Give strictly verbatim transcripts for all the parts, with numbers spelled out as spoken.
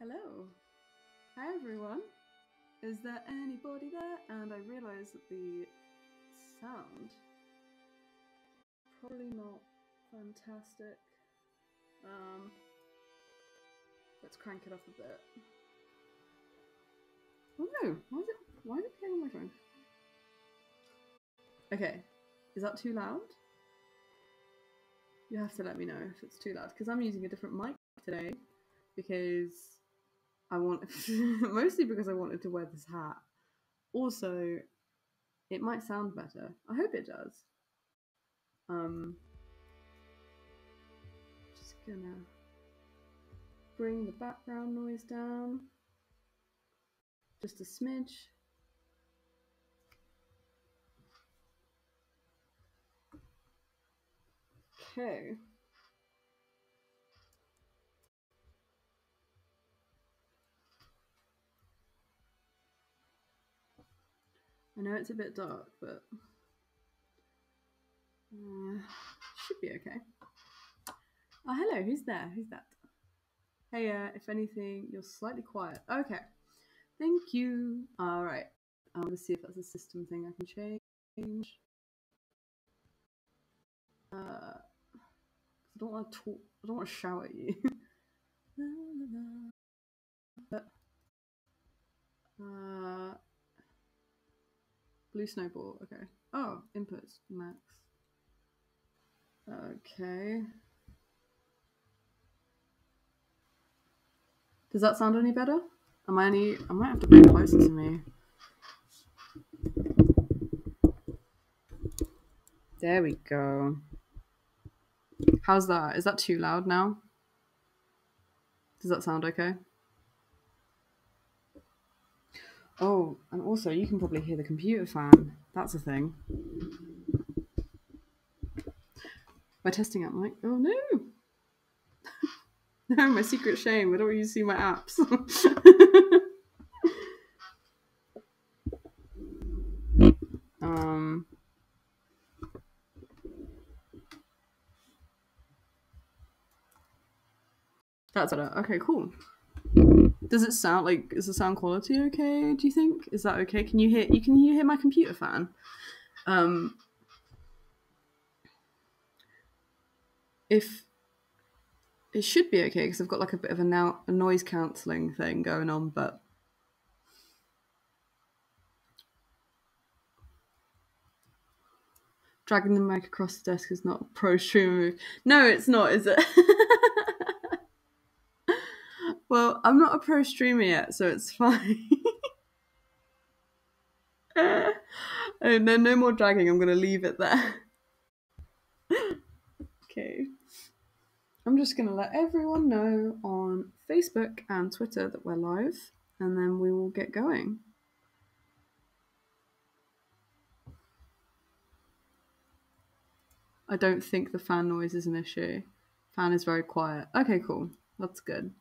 Hello. Hi everyone. Is there anybody there? And I realise that the sound probably not fantastic. Um, let's crank it up a bit. Oh no! Why is it? Why is it playing on my phone? Okay, is that too loud? You have to let me know if it's too loud because I'm using a different mic today because I want mostly because I wanted to wear this hat. Also, it might sound better. I hope it does. Um, just gonna bring the background noise down. Just a smidge. Okay. I know it's a bit dark, but uh, should be okay. Oh, hello. Who's there? Who's that? Hey, uh, if anything, you're slightly quiet. Okay. Thank you. All right. I want to see if that's a system thing I can change. Uh, I don't want to talk. I don't want to shout at you. uh, blue snowball. Okay. Oh, inputs max. Okay. Does that sound any better? Am I any? I might have to be closer to me. There we go. How's that? Is that too loud now? Does that sound okay? Oh, and also you can probably hear the computer fan. That's a thing. My testing app mic. Oh no! No, my secret shame. I don't want you to see my apps. um. That's it. Okay, cool. Does it sound like? Is the sound quality okay? Do you think? Is that okay? Can you hear? You can you hear my computer fan? Um. If. It should be okay because I've got like a bit of a, now, a noise cancelling thing going on, but dragging the mic across the desk is not a pro streamer move. No, it's not, is it? Well, I'm not a pro streamer yet, so it's fine. uh, oh, no, no more dragging. I'm going to leave it there. Okay. I'm just going to let everyone know on Facebook and Twitter that we're live, and then we will get going. I don't think the fan noise is an issue. Fan is very quiet. Okay, cool. That's good.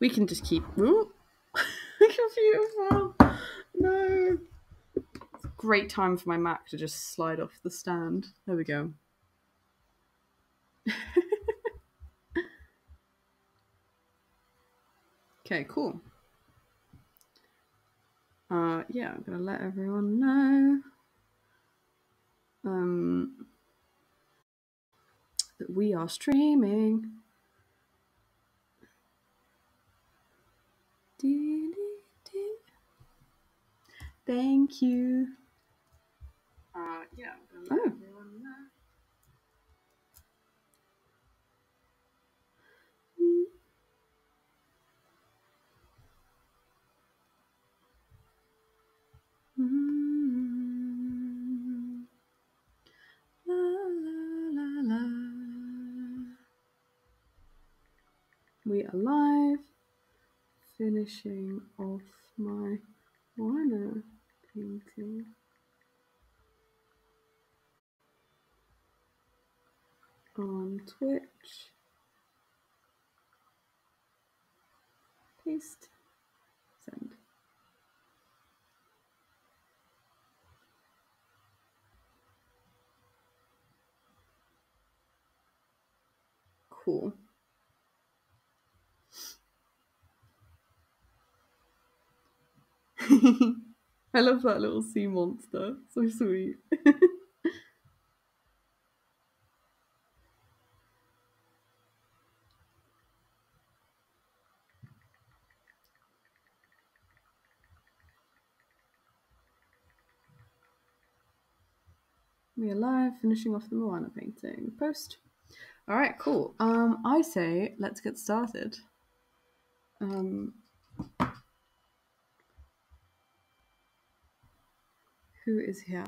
We can just keep... Ooh. Computer fan. No. It's a great time for my Mac to just slide off the stand. There we go. Okay, cool. Uh, yeah, I'm gonna let everyone know um, that we are streaming. Thank you. Uh, yeah, I'm gonna let oh. everyone know. Mm-hmm. La, la, la, la. We are live, finishing off my Moana painting. On Twitch. Paste. Send. Cool. I love that little sea monster. So sweet. We are live, finishing off the Moana painting. Post. All right, cool. Um, I say let's get started. Um, who is here?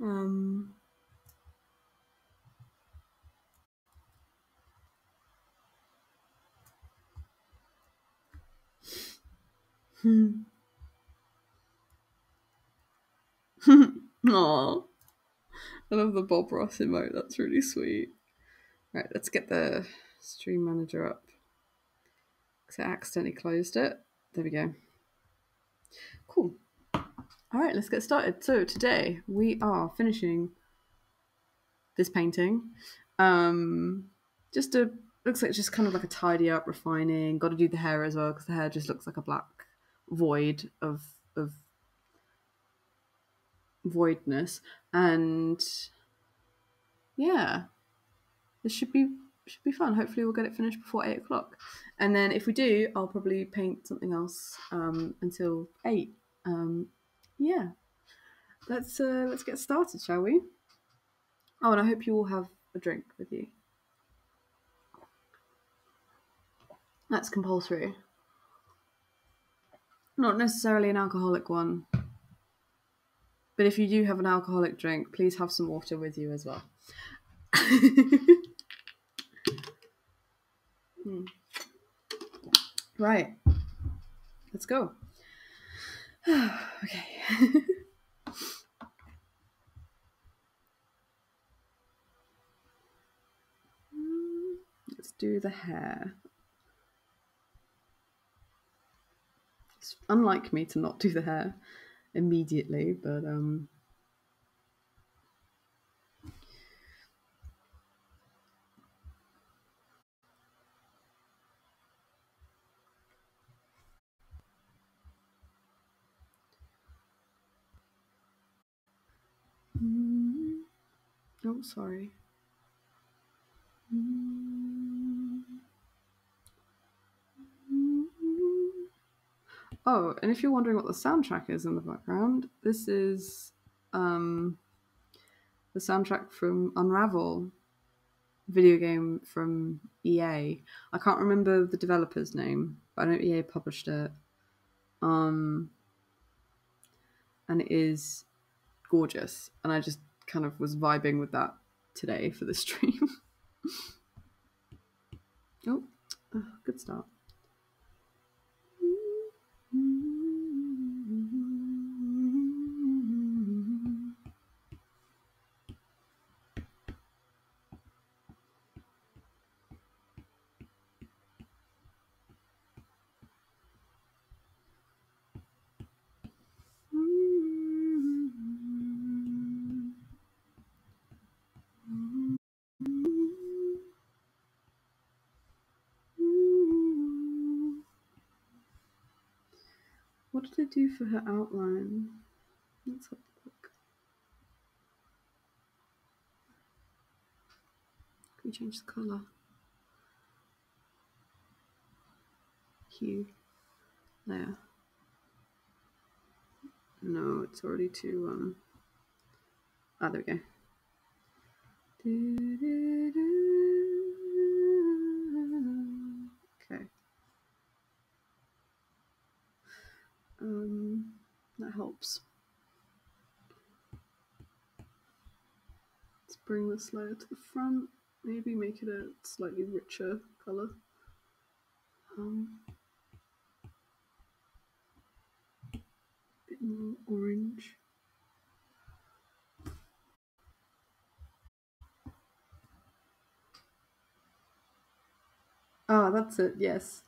Um, hmm. Aww. I love the Bob Ross emote, that's really sweet. Right, let's get the stream manager up. Because I accidentally closed it. There we go. Cool. All right, let's get started. So today we are finishing this painting. Um, just a, looks like just kind of like a tidy up, refining. Got to do the hair as well, because the hair just looks like a black void of, of voidness. And yeah, this should be should be fun. Hopefully we'll get it finished before eight o'clock, and then if we do, I'll probably paint something else um until eight. Um yeah, let's uh let's get started, shall we? Oh, and I hope you all have a drink with you. That's compulsory. Not necessarily an alcoholic one, but if you do have an alcoholic drink, please have some water with you as well. hmm. Right. Let's go. Okay. Let's do the hair. It's unlike me to not do the hair immediately, but um mm. oh sorry mm. Oh, and if you're wondering what the soundtrack is in the background, this is um, the soundtrack from Unravel, video game from E A. I can't remember the developer's name, but I know E A published it. Um, and it is gorgeous. And I just kind of was vibing with that today for the stream. oh, oh, good start. What did I do for her outline? Let's have a look. Can we change the colour? Hue. There. No, it's already too, um... ah, there we go. Do, do, do. Okay. Um, that helps. Let's bring this layer to the front, maybe make it a slightly richer colour. Um, a bit more orange. Ah, that's it, yes.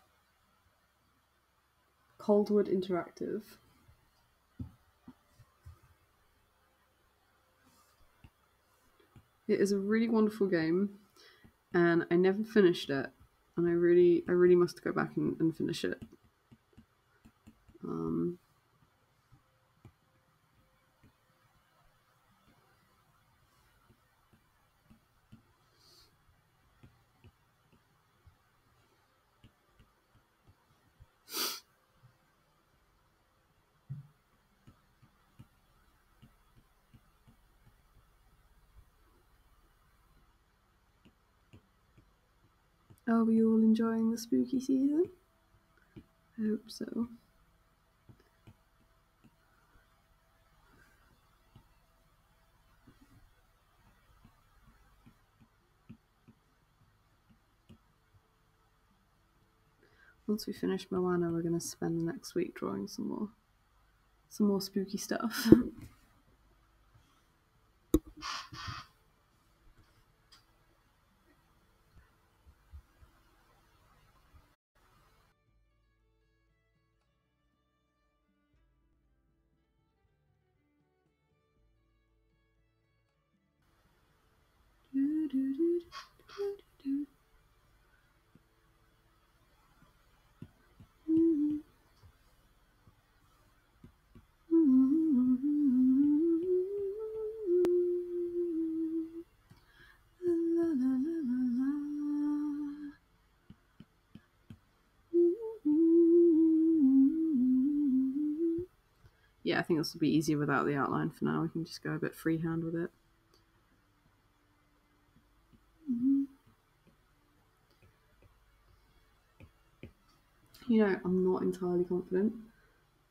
Coldwood Interactive. It is a really wonderful game, and I never finished it, and I really, I really must go back and, and finish it. Um, Are we all enjoying the spooky season? I hope so. Once we finish Moana, we're going to spend the next week drawing some more, some more spooky stuff. Yeah, I think this will be easier without the outline for now. We can just go a bit freehand with it. You know, I'm not entirely confident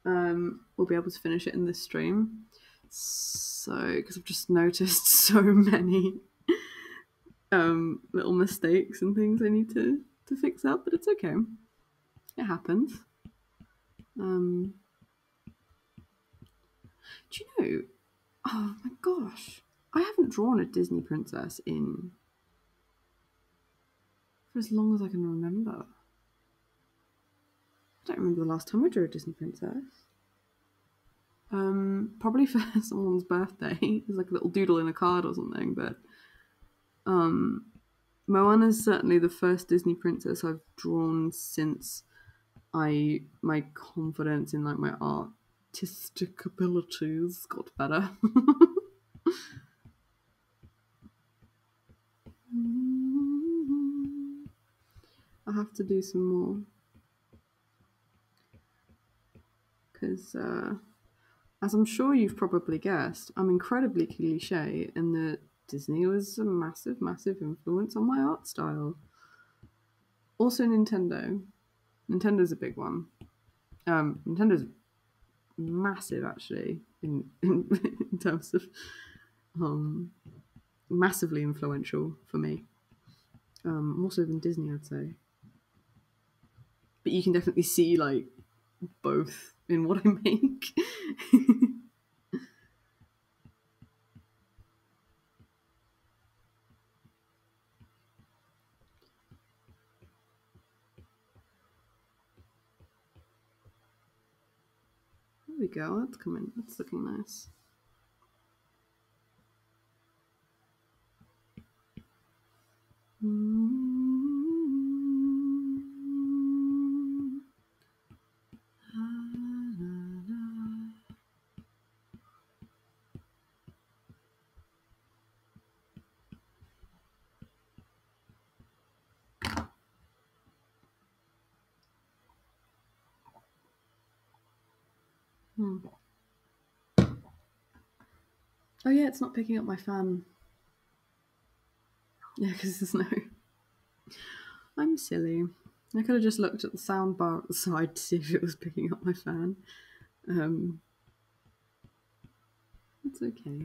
um, we'll be able to finish it in this stream. So, because I've just noticed so many um, little mistakes and things I need to, to fix up, but it's okay. It happens. Um, do you know, oh my gosh, I haven't drawn a Disney princess in for as long as I can remember. I don't remember the last time I drew a Disney princess. Um, probably for someone's birthday. There's like a little doodle in a card or something, but um, Moana's certainly the first Disney princess I've drawn since I my confidence in like my artistic abilities got better. I have to do some more. Because, uh, as I'm sure you've probably guessed, I'm incredibly cliche in that Disney was a massive, massive influence on my art style. Also Nintendo. Nintendo's a big one. Um, Nintendo's massive, actually, in, in, in terms of um, massively influential for me. Um, more so than Disney, I'd say. But you can definitely see, like, both in what I make. There we go, that's coming, that's looking nice. Mm-hmm. Oh yeah, it's not picking up my fan. Yeah, because there's no... I'm silly. I could have just looked at the sound bar at the side to see if it was picking up my fan. Um, it's okay.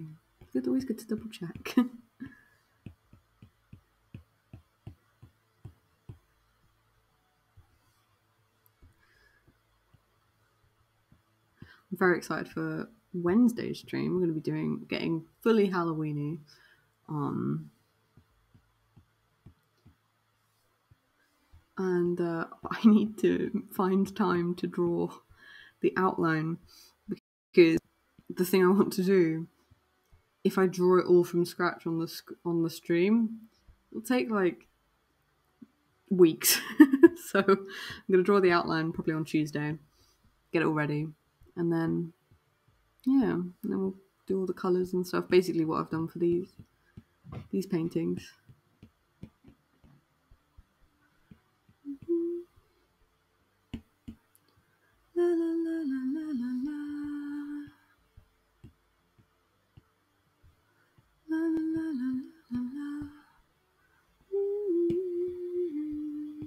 It's always good to double check. I'm very excited for Wednesday's stream. We're going to be doing getting fully Halloweeny. Um, and uh, I need to find time to draw the outline, because the thing I want to do, if I draw it all from scratch on the sc on the stream, it'll take like weeks. So I'm going to draw the outline probably on Tuesday. get it all ready, and then yeah, and then we'll do all the colours and stuff. Basically, what I've done for these these paintings. La, la, la, la, la, la. La, la, la, la, la, la. Mm-hmm.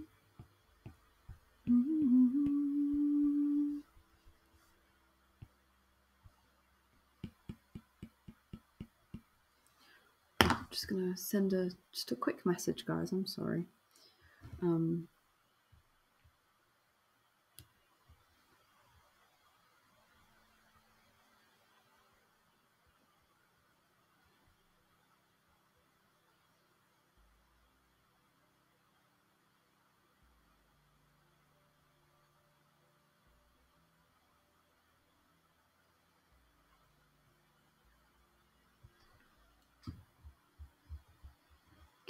Mm-hmm. I'm just gonna send a just a quick message, guys. I'm sorry. Um,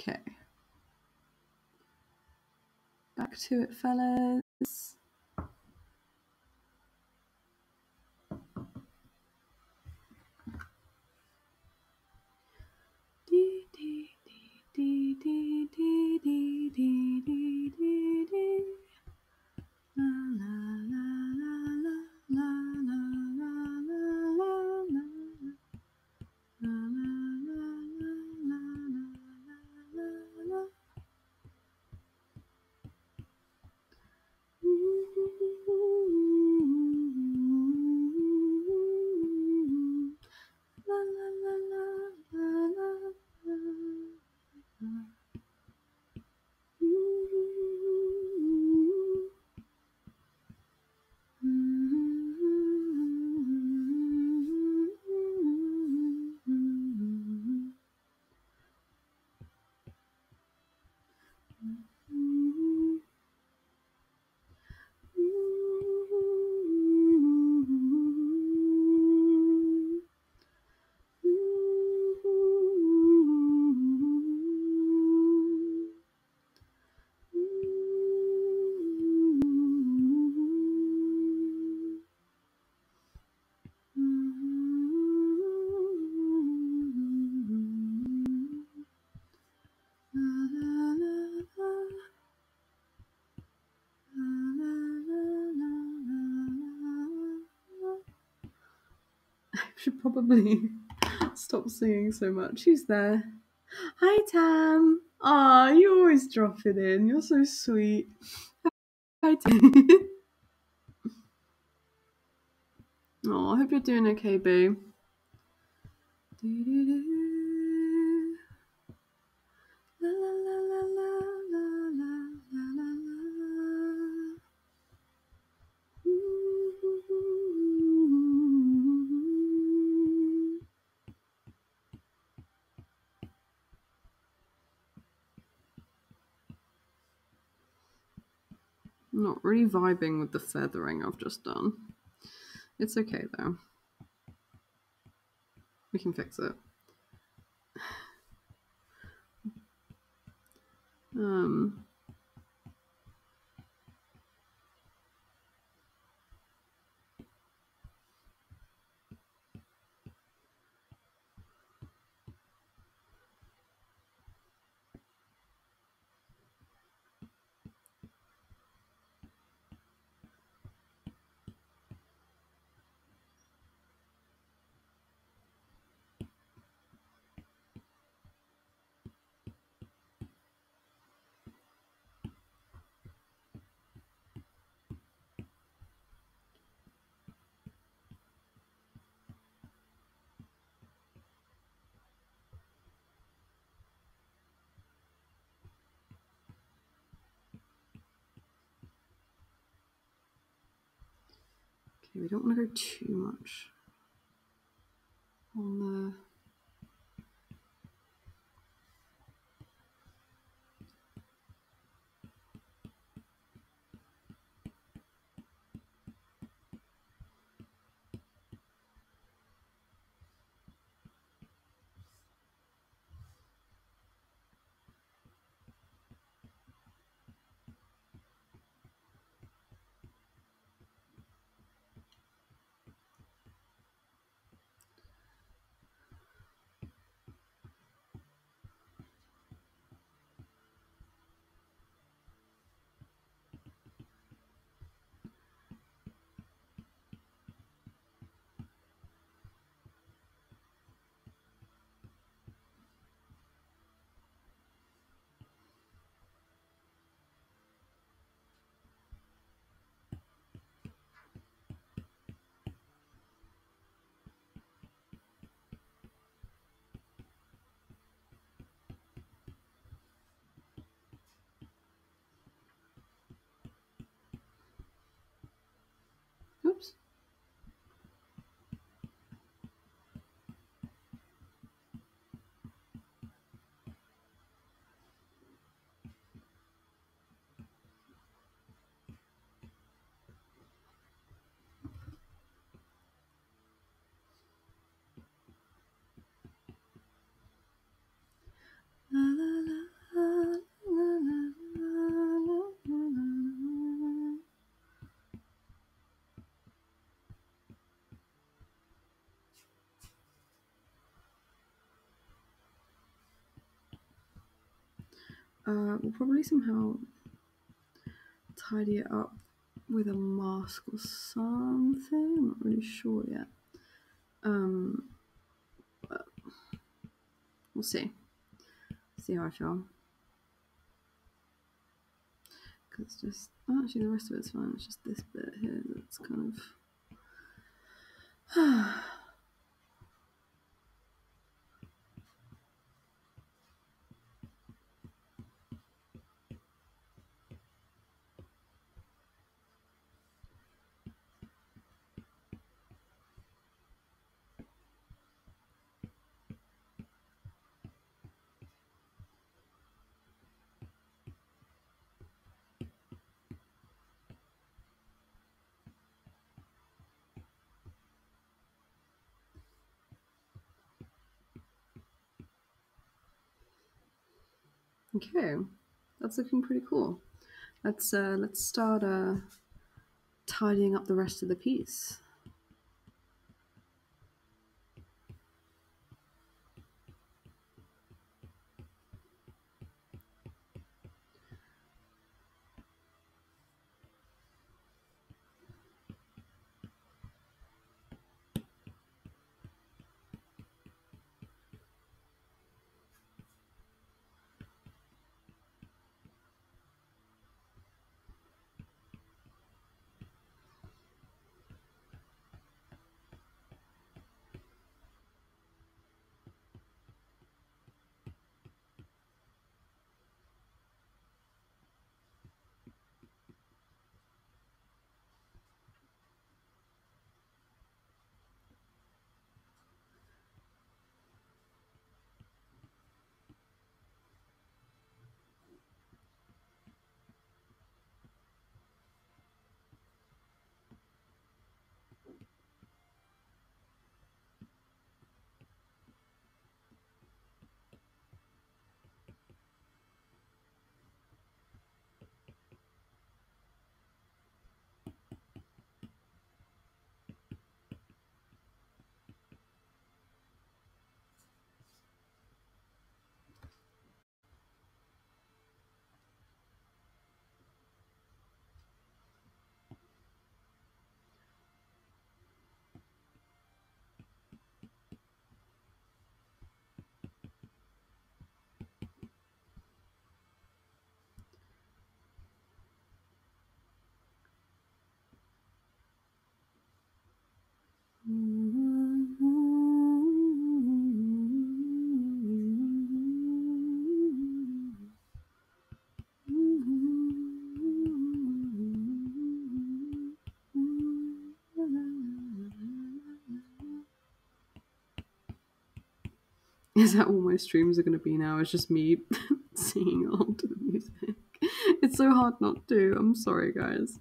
Okay, back to it, fellas. Dee dee dee dee dee dee dee dee dee dee. La la la la la la la la la la la la la. Probably stop singing so much. Who's there? Hi, Tam. Ah, you always drop it in. You're so sweet. Hi, Tam. Oh, I hope you're doing okay, boo. Really vibing with the feathering I've just done. It's okay though. We can fix it. Um. We don't want to go too much on the Uh, we'll probably somehow tidy it up with a mask or something. I'm not really sure yet. Um, but we'll see. See how I feel. Because it's just... Oh, actually, the rest of it's fine. It's just this bit here that's kind of... Okay, that's looking pretty cool. Let's uh, let's start uh, tidying up the rest of the piece. Is that all my streams are going to be now? It's just me singing along to the music. It's so hard not to. I'm sorry, guys.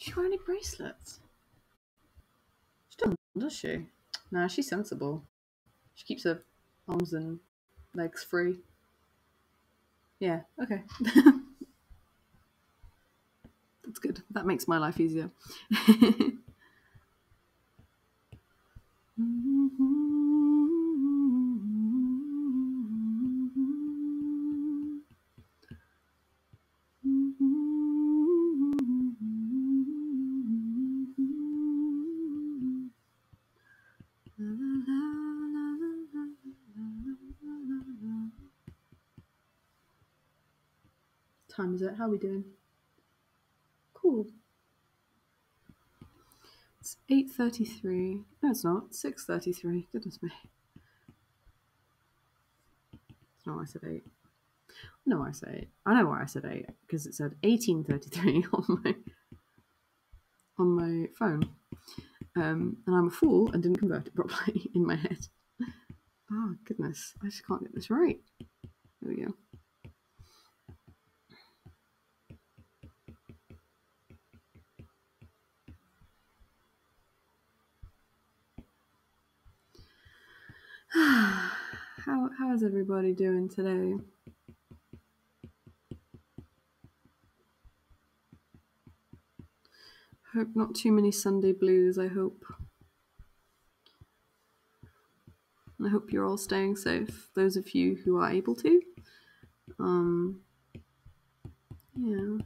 She wear any bracelets? She doesn't, does she? Nah, she's sensible. She keeps her arms and legs free. Yeah, okay. That's good. That makes my life easier. Time is it? How are we doing? Cool. It's eight thirty-three. No, it's not. six thirty-three. Goodness me. That's not why I said eight. I know why I said eight. I know why I said eight, because it said eighteen thirty-three on my on my phone. Um, and I'm a fool and didn't convert it properly in my head. Oh, goodness. I just can't get this right. There we go. How how is everybody doing today? Hope not too many Sunday blues, I hope. And I hope you're all staying safe, those of you who are able to. Um yeah.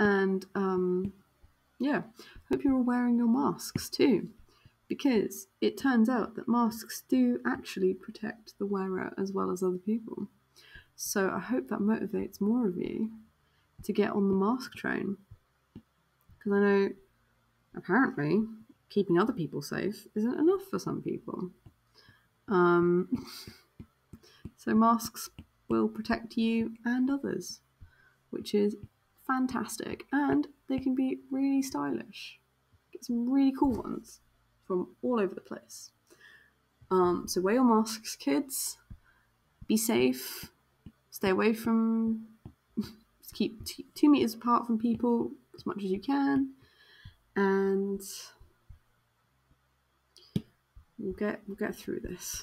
And, um, yeah, hope you're all wearing your masks too, because it turns out that masks do actually protect the wearer as well as other people. So I hope that motivates more of you to get on the mask train, because I know, apparently, keeping other people safe isn't enough for some people. Um, so masks will protect you and others, which is fantastic, and they can be really stylish. Get some really cool ones from all over the place. Um, so wear your masks, kids. Be safe. Stay away from... keep t two meters apart from people as much as you can. And we'll get we'll get through this.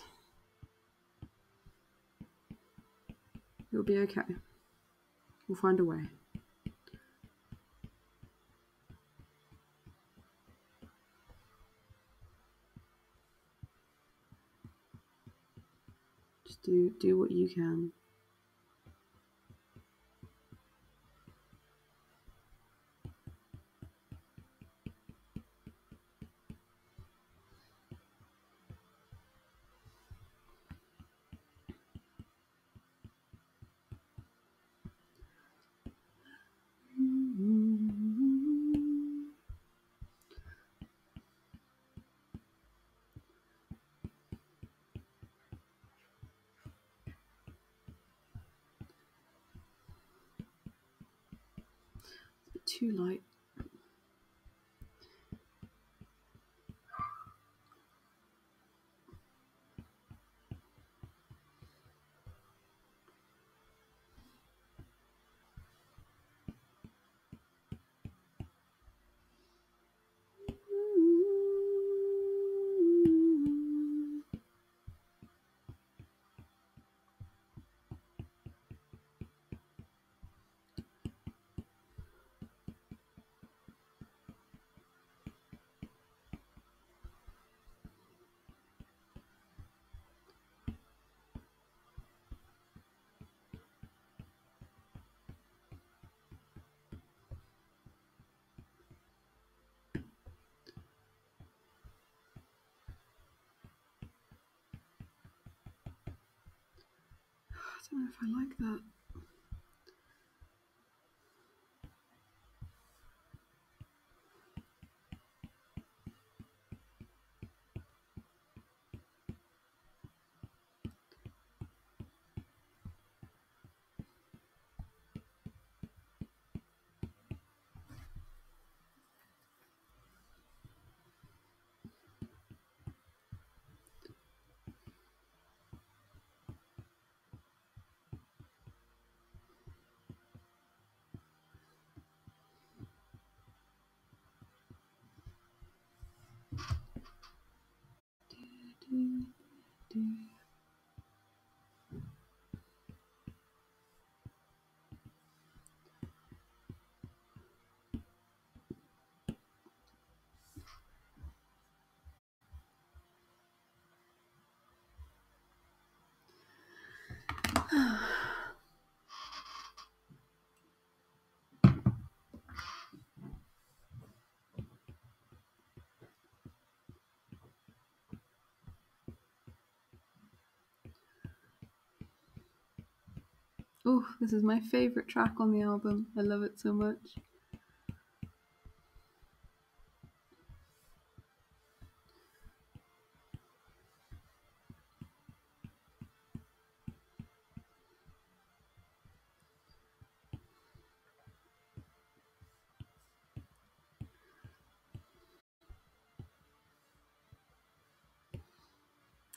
It'll be okay. We'll find a way. Do, do what you can. Too light. I don't know if I like that. Oh, this is my favourite track on the album. I love it so much.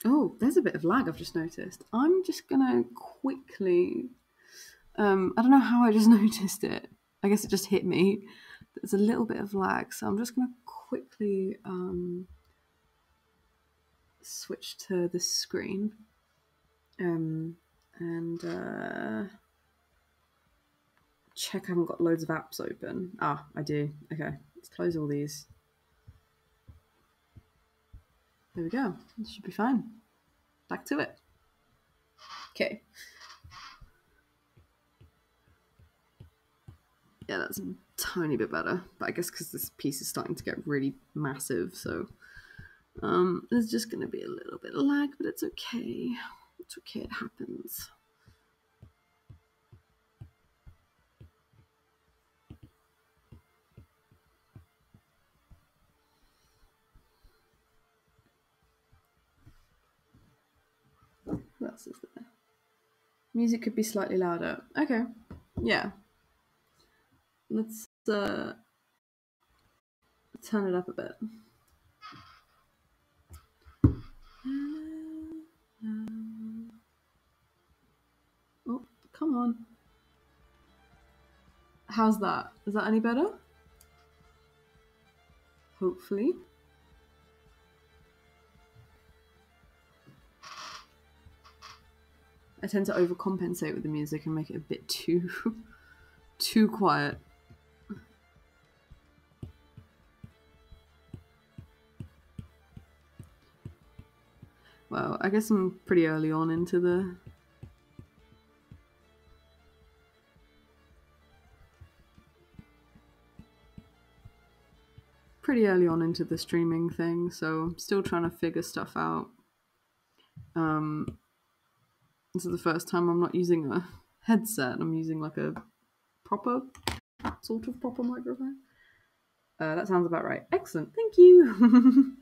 Oh, there's a bit of lag I've just noticed. I'm just gonna quickly... Um, I don't know how I just noticed it. I guess it just hit me. There's a little bit of lag, so I'm just gonna quickly um, switch to the screen. Um, and uh, check I haven't got loads of apps open. Ah, I do. Okay, let's close all these. There we go. This should be fine. Back to it. Okay. Yeah, that's a tiny bit better, but I guess because this piece is starting to get really massive, so um, there's just going to be a little bit of lag, but it's okay. It's okay, it happens. What else is there? Music could be slightly louder. Okay, yeah. Let's uh, turn it up a bit. Oh, come on. How's that? Is that any better? Hopefully. I tend to overcompensate with the music and make it a bit too, too quiet. Well, I guess I'm pretty early on into the... Pretty early on into the streaming thing, so I'm still trying to figure stuff out. Um... This is the first time I'm not using a headset. I'm using like a proper, sort of proper microphone. Uh, that sounds about right. Excellent. Thank you.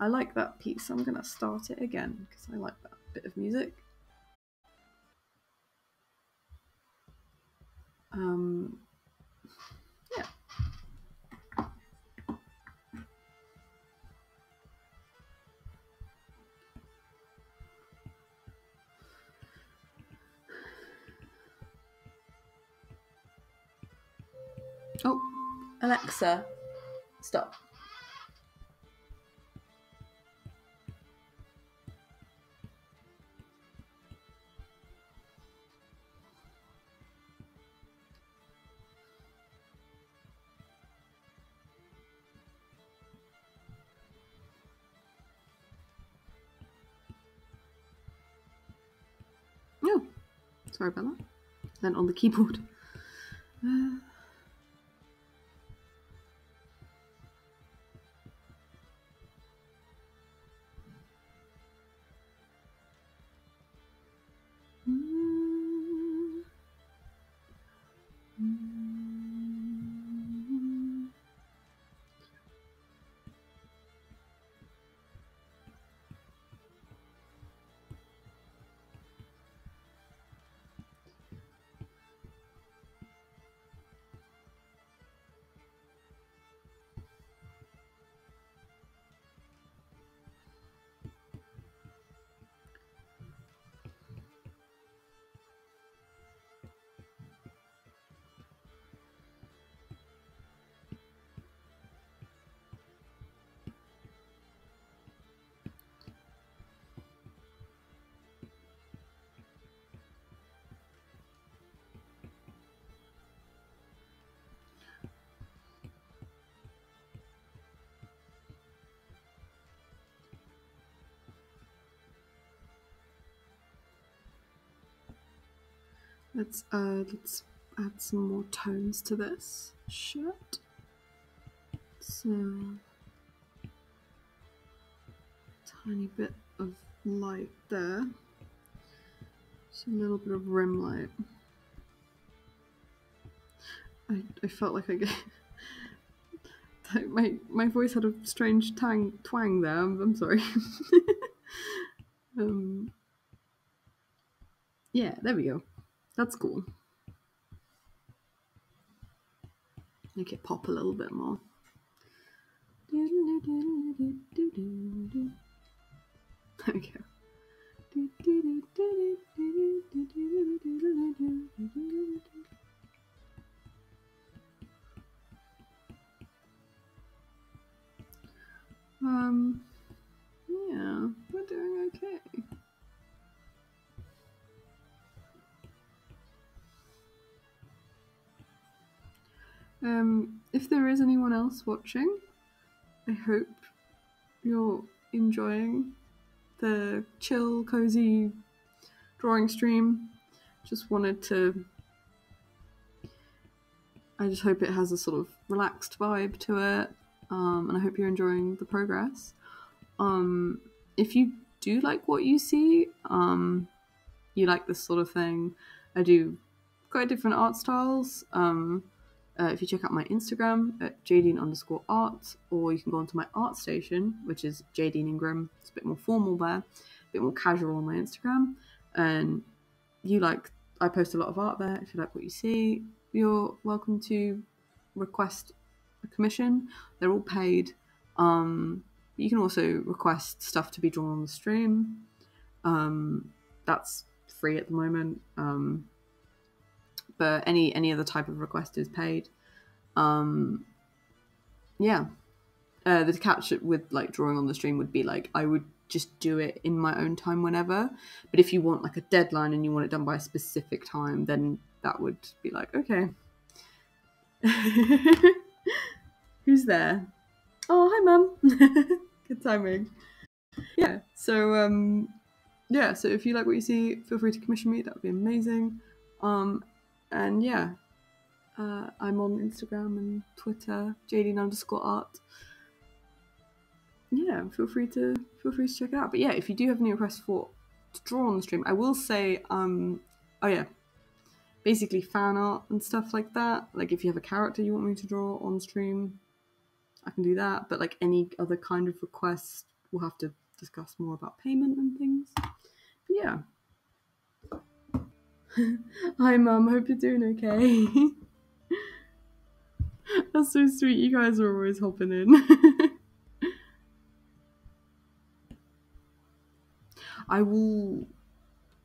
I like that piece. I'm going to start it again because I like that bit of music. Um, yeah. Oh, Alexa, stop. No, oh, sorry about that. Then on the keyboard. Uh, Let's, uh, let's add some more tones to this shirt. So, tiny bit of light there. Just a little bit of rim light. I, I felt like I get my my voice had a strange tang twang there. I'm, I'm sorry. um, yeah, there we go. That's cool. Make it pop a little bit more. There we go. Um, yeah, we're doing okay. Um, if there is anyone else watching, I hope you're enjoying the chill, cozy drawing stream. Just wanted to... I just hope it has a sort of relaxed vibe to it, um, and I hope you're enjoying the progress. Um, if you do like what you see, um, you like this sort of thing, I do quite different art styles. Um, Uh, if you check out my Instagram at Jadine underscore art, or you can go onto my Art Station, which is Jadine Ingram. It's a bit more formal there, a bit more casual on my Instagram. And you like, I post a lot of art there. If you like what you see, you're welcome to request a commission. They're all paid. Um, you can also request stuff to be drawn on the stream. Um, that's free at the moment. Um, But any any other type of request is paid. Um, yeah, uh, the catch with like drawing on the stream would be like I would just do it in my own time whenever. But if you want like a deadline and you want it done by a specific time, then that would be like, okay. Who's there? Oh, hi, Mum. Good timing. Yeah. So um, yeah. So if you like what you see, feel free to commission me. That would be amazing. Um. And yeah, uh, I'm on Instagram and Twitter, Jadine underscore art. Yeah, feel free to feel free to check it out. But yeah, if you do have any requests for to draw on the stream, I will say, um, oh yeah, basically fan art and stuff like that. Like if you have a character you want me to draw on stream, I can do that. But like any other kind of request, we'll have to discuss more about payment and things. But yeah. Hi, Mum. Hope you're doing okay. That's so sweet. You guys are always hopping in. I will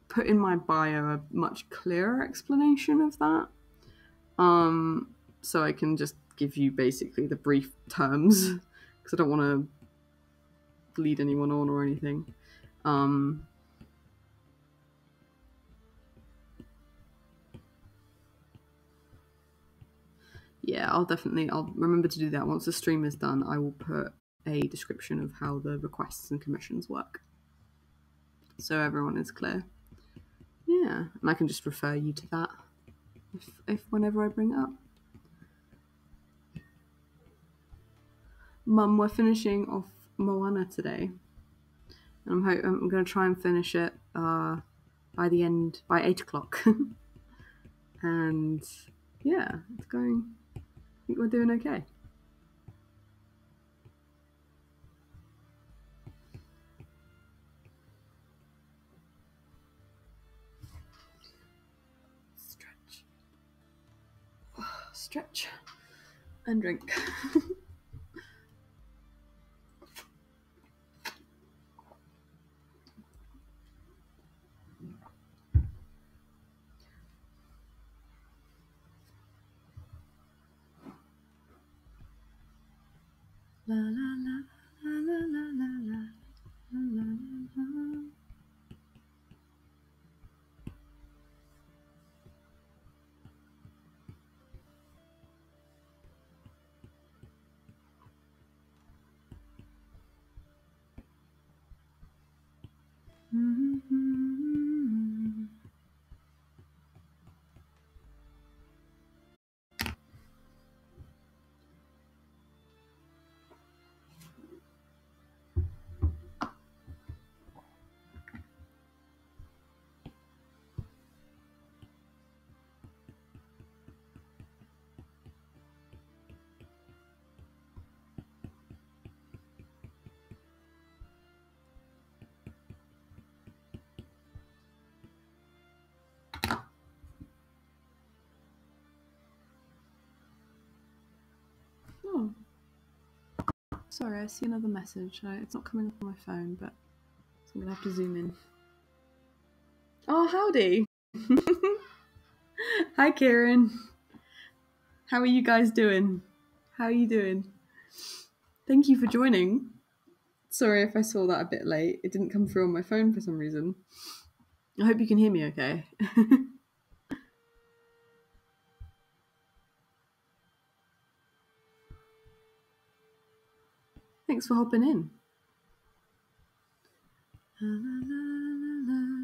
put in my bio a much clearer explanation of that. Um, so I can just give you basically the brief terms, because I don't want to lead anyone on or anything. Um... Yeah, I'll definitely, I'll remember to do that. Once the stream is done, I will put a description of how the requests and commissions work, so everyone is clear. Yeah, and I can just refer you to that if, if whenever I bring it up. Mum, we're finishing off Moana today. And I'm, ho I'm going to try and finish it uh, by the end, by eight o'clock. And yeah, it's going... I think we're doing okay. Stretch. Oh, stretch and drink. La la la la la la la la la la la. Sorry, I see another message. I, it's not coming up on my phone, but so I'm gonna have to zoom in. Oh, howdy! Hi, Kieran. How are you guys doing? How are you doing? Thank you for joining. Sorry if I saw that a bit late. It didn't come through on my phone for some reason. I hope you can hear me okay. Thanks for hopping in. La, la, la, la, la.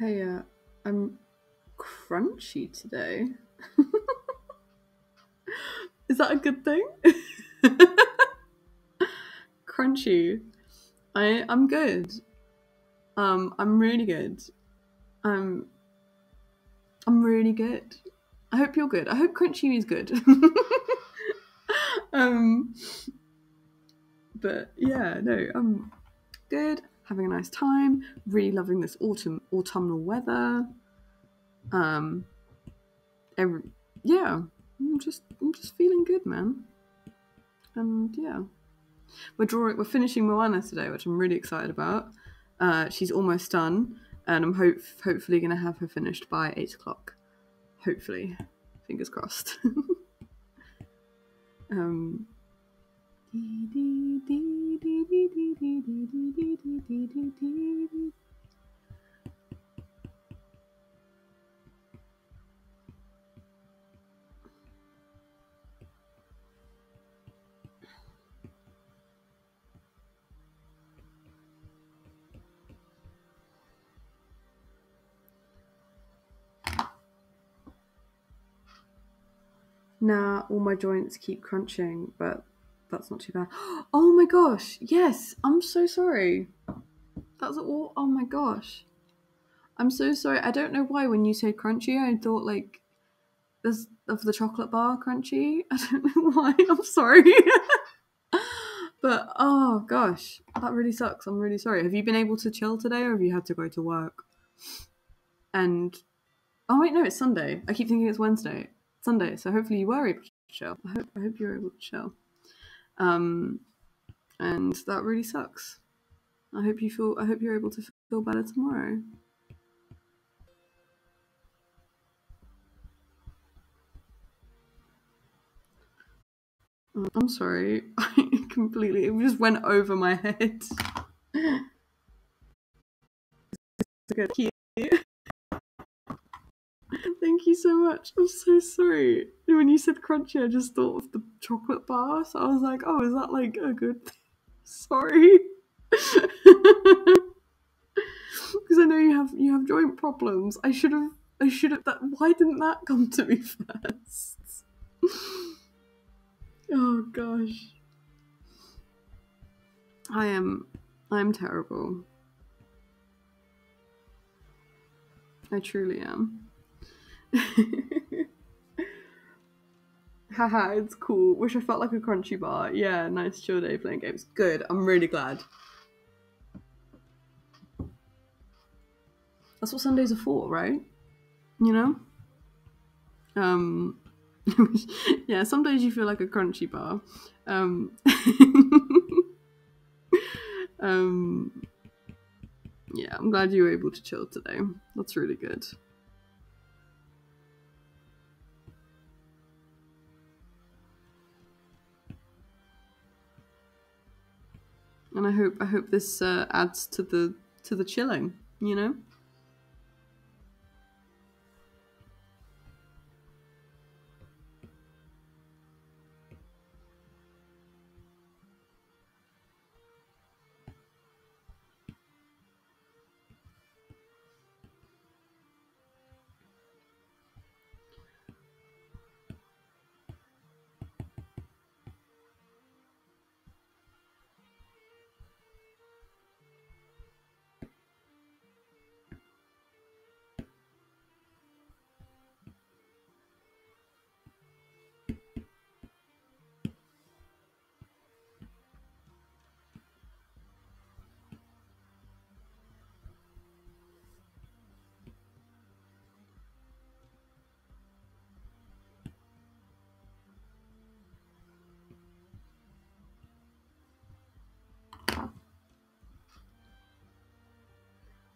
Hey, uh, I'm crunchy today. Is that a good thing? Crunchy. I, I'm good. Um, I'm really good. Um, I'm really good. I hope you're good. I hope crunchy is good. um, but yeah, no, I'm good. Having a nice time, really loving this autumn autumnal weather. Um, every, yeah, I'm just I'm just feeling good, man. And yeah, we're drawing. We're finishing Moana today, which I'm really excited about. Uh, she's almost done, and I'm hope hopefully gonna have her finished by eight o'clock. Hopefully, fingers crossed. um. Now, nah, all my joints keep crunching, but that's not too bad. Oh my gosh, yes, I'm so sorry. That's all. Oh my gosh, I'm so sorry. I don't know why when you said crunchy I thought like this of the chocolate bar crunchy. I don't know why. I'm sorry. But oh gosh, that really sucks. I'm really sorry. Have you been able to chill today, or have you had to go to work? And oh wait, no, it's Sunday. I keep thinking it's Wednesday. It's Sunday, so hopefully you were able to chill. I hope I hope you're able to chill. Um, and that really sucks. I hope you feel, I hope you're able to feel better tomorrow. Oh, I'm sorry, I completely, it just went over my head. Thank you. Thank you so much. I'm so sorry. When you said crunchy, I just thought of the chocolate bar. So I was like, oh, is that like a good thing? Sorry. Because I know you have you have joint problems. I should have I should have that why didn't that come to me first? Oh gosh. I am I'm terrible. I truly am. Haha, it's cool. Wish I felt like a crunchy bar. Yeah, nice chill day playing games. Good, I'm really glad. That's what Sundays are for, right? You know? Um, yeah, some days you feel like a crunchy bar. Um, um, yeah, I'm glad you were able to chill today. That's really good. And I hope I hope this uh, adds to the to the chilling, you know.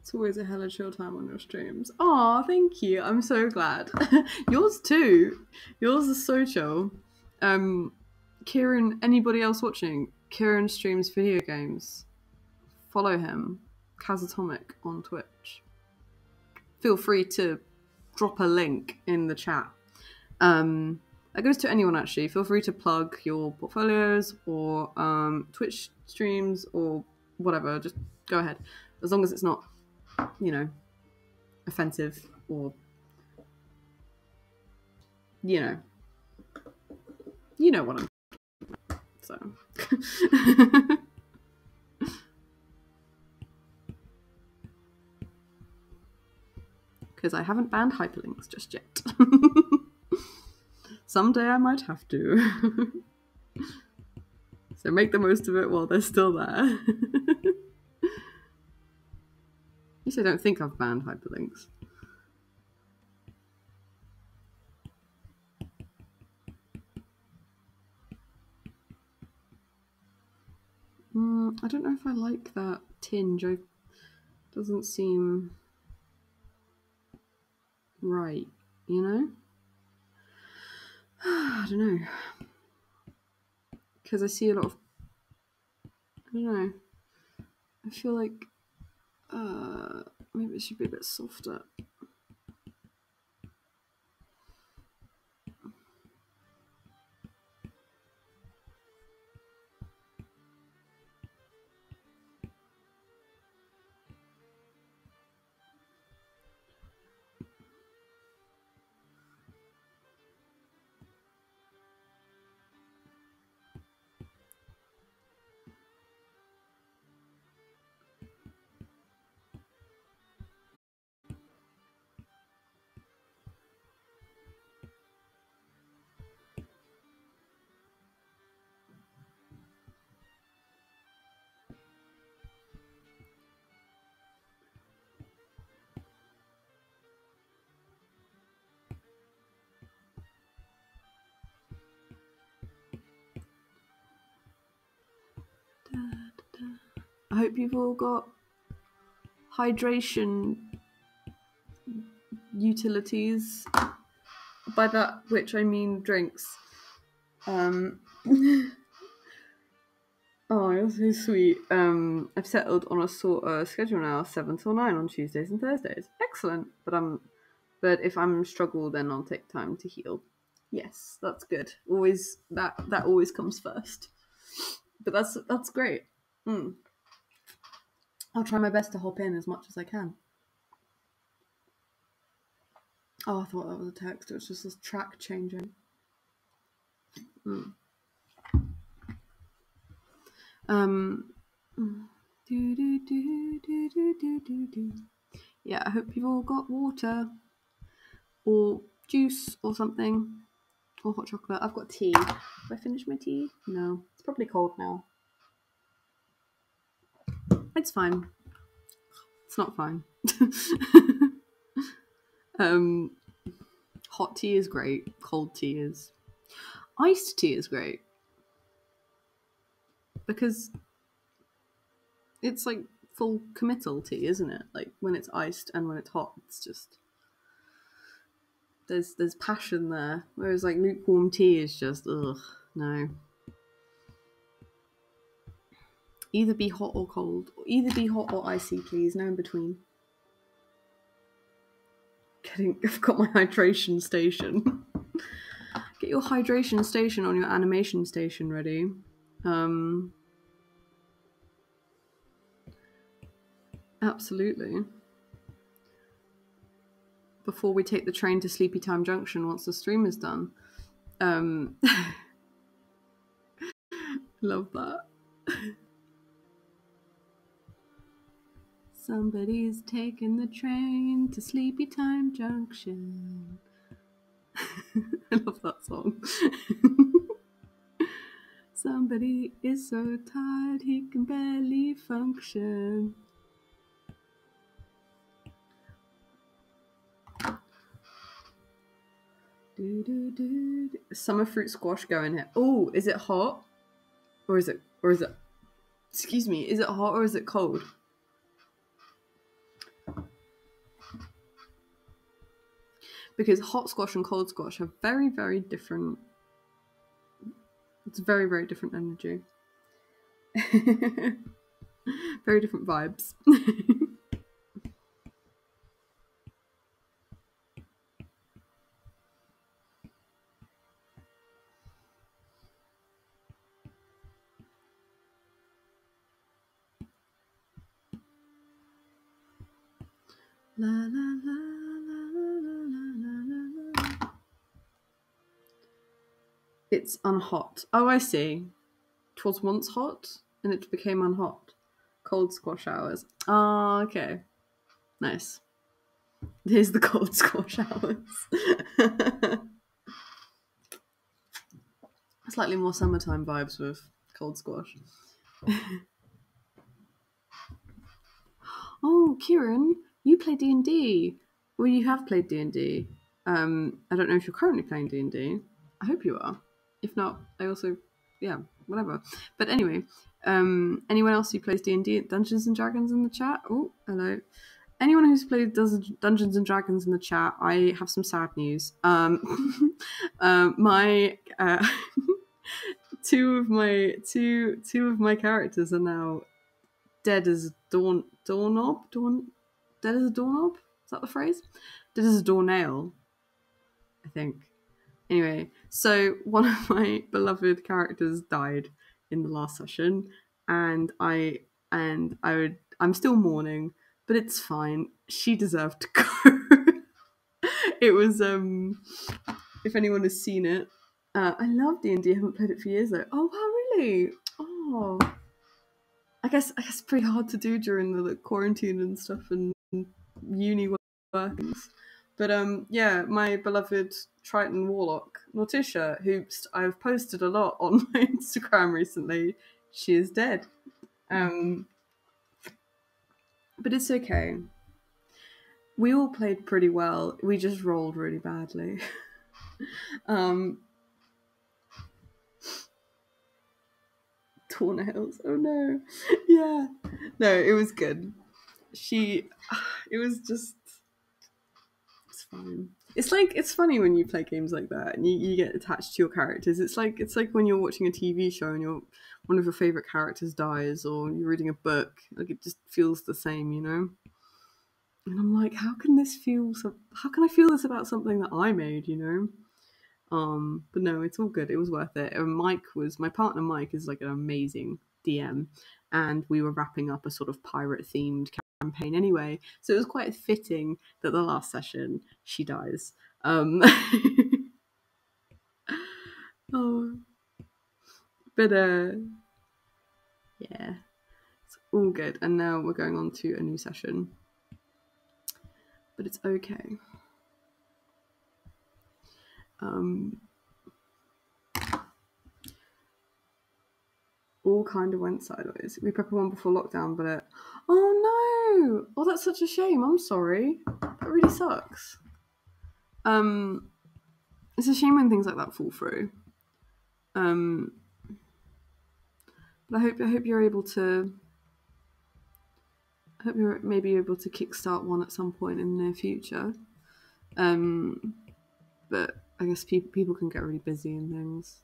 It's always a hella chill time on your streams. Aw, thank you. I'm so glad. Yours too. Yours is so chill. Um, Kieran, anybody else watching? Kieran streams video games. Follow him. KazAtomic on Twitch. Feel free to drop a link in the chat. Um, that goes to anyone actually. Feel free to plug your portfolios or um, Twitch streams or whatever. Just go ahead. As long as it's not, you know, offensive or, you know, you know what I'm so. Because I haven't banned hyperlinks just yet. Someday I might have to. So make the most of it while they're still there. At least I don't think I've banned hyperlinks. Mm, I don't know if I like that tinge. It doesn't seem right, you know? I don't know. Because I see a lot of... I don't know. I feel like... Uh, maybe it should be a bit softer. I hope you've all got hydration utilities, by that which I mean drinks. Um, oh, you're so sweet. Um, I've settled on a sort of schedule now, seven till nine on Tuesdays and Thursdays. Excellent, but, I'm, but if I'm struggle then I'll take time to heal. Yes, that's good. Always, that, that always comes first. But that's, that's great. Mm. I'll try my best to hop in as much as I can. Oh, I thought that was a text. It was just this track changing. Mm. Um, do, do, do, do, do, do, do. Yeah, I hope you've all got water or juice or something or hot chocolate. I've got tea. Have I finished my tea? No. It's probably cold now. It's fine. It's not fine. um, hot tea is great. Cold tea is... Iced tea is great. Because it's like full committal tea, isn't it? Like when it's iced and when it's hot, it's just... There's, there's passion there. Whereas like lukewarm tea is just, ugh, no. Either be hot or cold. Either be hot or icy, please. No in between. Getting, I've got my hydration station. Get your hydration station on your animation station ready. Um, absolutely. Before we take the train to Sleepy Time Junction once the stream is done. Um, love that. Somebody's taking the train to Sleepy Time Junction. I love that song. Somebody is so tired he can barely function. Do, do, do, do. Summer fruit squash going here. Oh, is it hot? Or is it, or is it, excuse me, is it hot or is it cold? because hot squash and cold squash have very, very different... It's very, very different energy. Very different vibes. La la la la la la la la. It's unhot. Oh, I see. 'Twas once hot and it became unhot. Cold squash hours. Ah, oh, okay. Nice. Here's the cold squash hours. Slightly more summertime vibes with cold squash. Oh, Kieran. You play D and D. Well, you have played D and D. Um, I don't know if you're currently playing D and D. I hope you are. If not, I also, yeah, whatever. But anyway, um, anyone else who plays D and D at Dungeons and Dragons in the chat? Oh, hello. Anyone who's played Dungeons and Dragons in the chat, I have some sad news. Um, uh, my uh, two of my two two of my characters are now dead as dawn doorknob dawn. Dead as a doorknob? Is that the phrase? Dead as a doornail, I think. Anyway, so one of my beloved characters died in the last session, and I and I would I'm still mourning, but it's fine. She deserved to go. It was um, if anyone has seen it, uh, I love D and D. I haven't played it for years though. Oh wow, really? Oh, I guess I guess it's pretty hard to do during the like, quarantine and stuff and. Uni workings, but um, yeah, my beloved Triton Warlock Nortisha, who I've posted a lot on my Instagram recently, she is dead. Um, but it's okay. We all played pretty well. We just rolled really badly. um, toenails. Oh no. Yeah. No, it was good. She, it was just, it's fine. It's like, it's funny when you play games like that and you, you get attached to your characters. It's like, it's like when you're watching a T V show and your one of your favourite characters dies, or you're reading a book, like it just feels the same, you know? And I'm like, how can this feel, so, how can I feel this about something that I made, you know? Um, but no, it's all good. It was worth it. And Mike was, my partner Mike is like an amazing D M, and we were wrapping up a sort of pirate themed character campaign anyway, so it was quite fitting that the last session she dies. Um, oh, but uh, yeah, it's all good, and now we're going on to a new session, but it's okay. Um, all kind of went sideways. We prepped one before lockdown, but it. Oh no! Oh, that's such a shame. I'm sorry. That really sucks. Um, it's a shame when things like that fall through. Um, but I hope I hope you're able to. I hope you're maybe able to kickstart one at some point in the near future. Um, but I guess pe people can get really busy and things.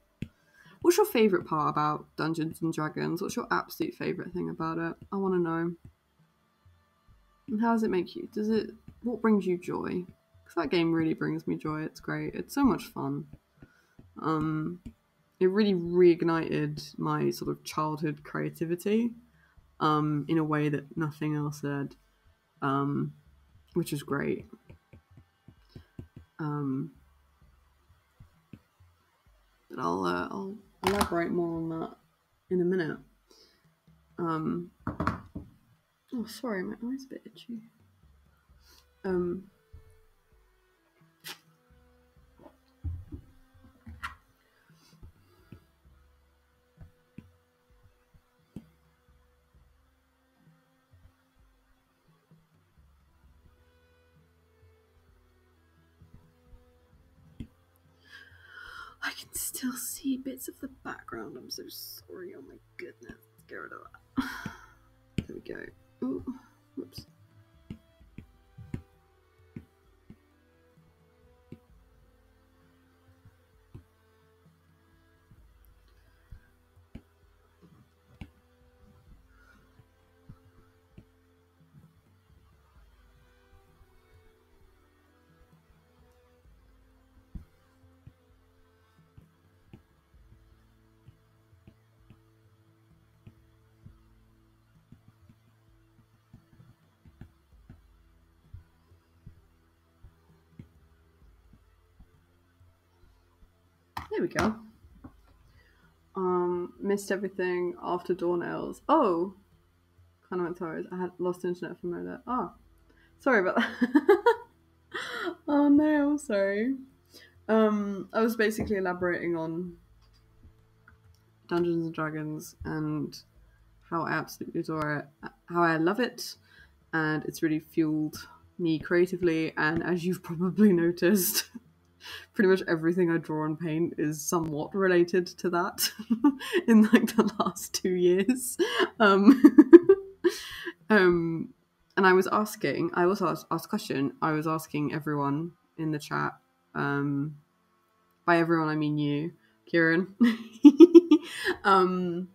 What's your favourite part about Dungeons and Dragons? What's your absolute favourite thing about it? I want to know. And how does it make you? Does it? What brings you joy? Because that game really brings me joy. It's great. It's so much fun. Um, it really reignited my sort of childhood creativity um, in a way that nothing else had, um, which is great. Um, but I'll, uh, I'll elaborate more on that in a minute. Um, oh, sorry, my eye's a bit itchy. Um, I can still see bits of the background. I'm so sorry. Oh my goodness. Let's get rid of that. There we go. Oh, whoops. There we go. Um, missed everything after Dawn Elves. Oh, kind of went sorry. I had lost internet for a minute. Oh, sorry about that. Oh no, sorry. Um, I was basically elaborating on Dungeons and Dragons and how I absolutely adore it, how I love it, and it's really fueled me creatively. And as you've probably noticed, pretty much everything I draw and paint is somewhat related to that in like the last two years. Um, um, and I was asking, I also asked, asked a question, I was asking everyone in the chat, um, by everyone I mean you, Kieran, um,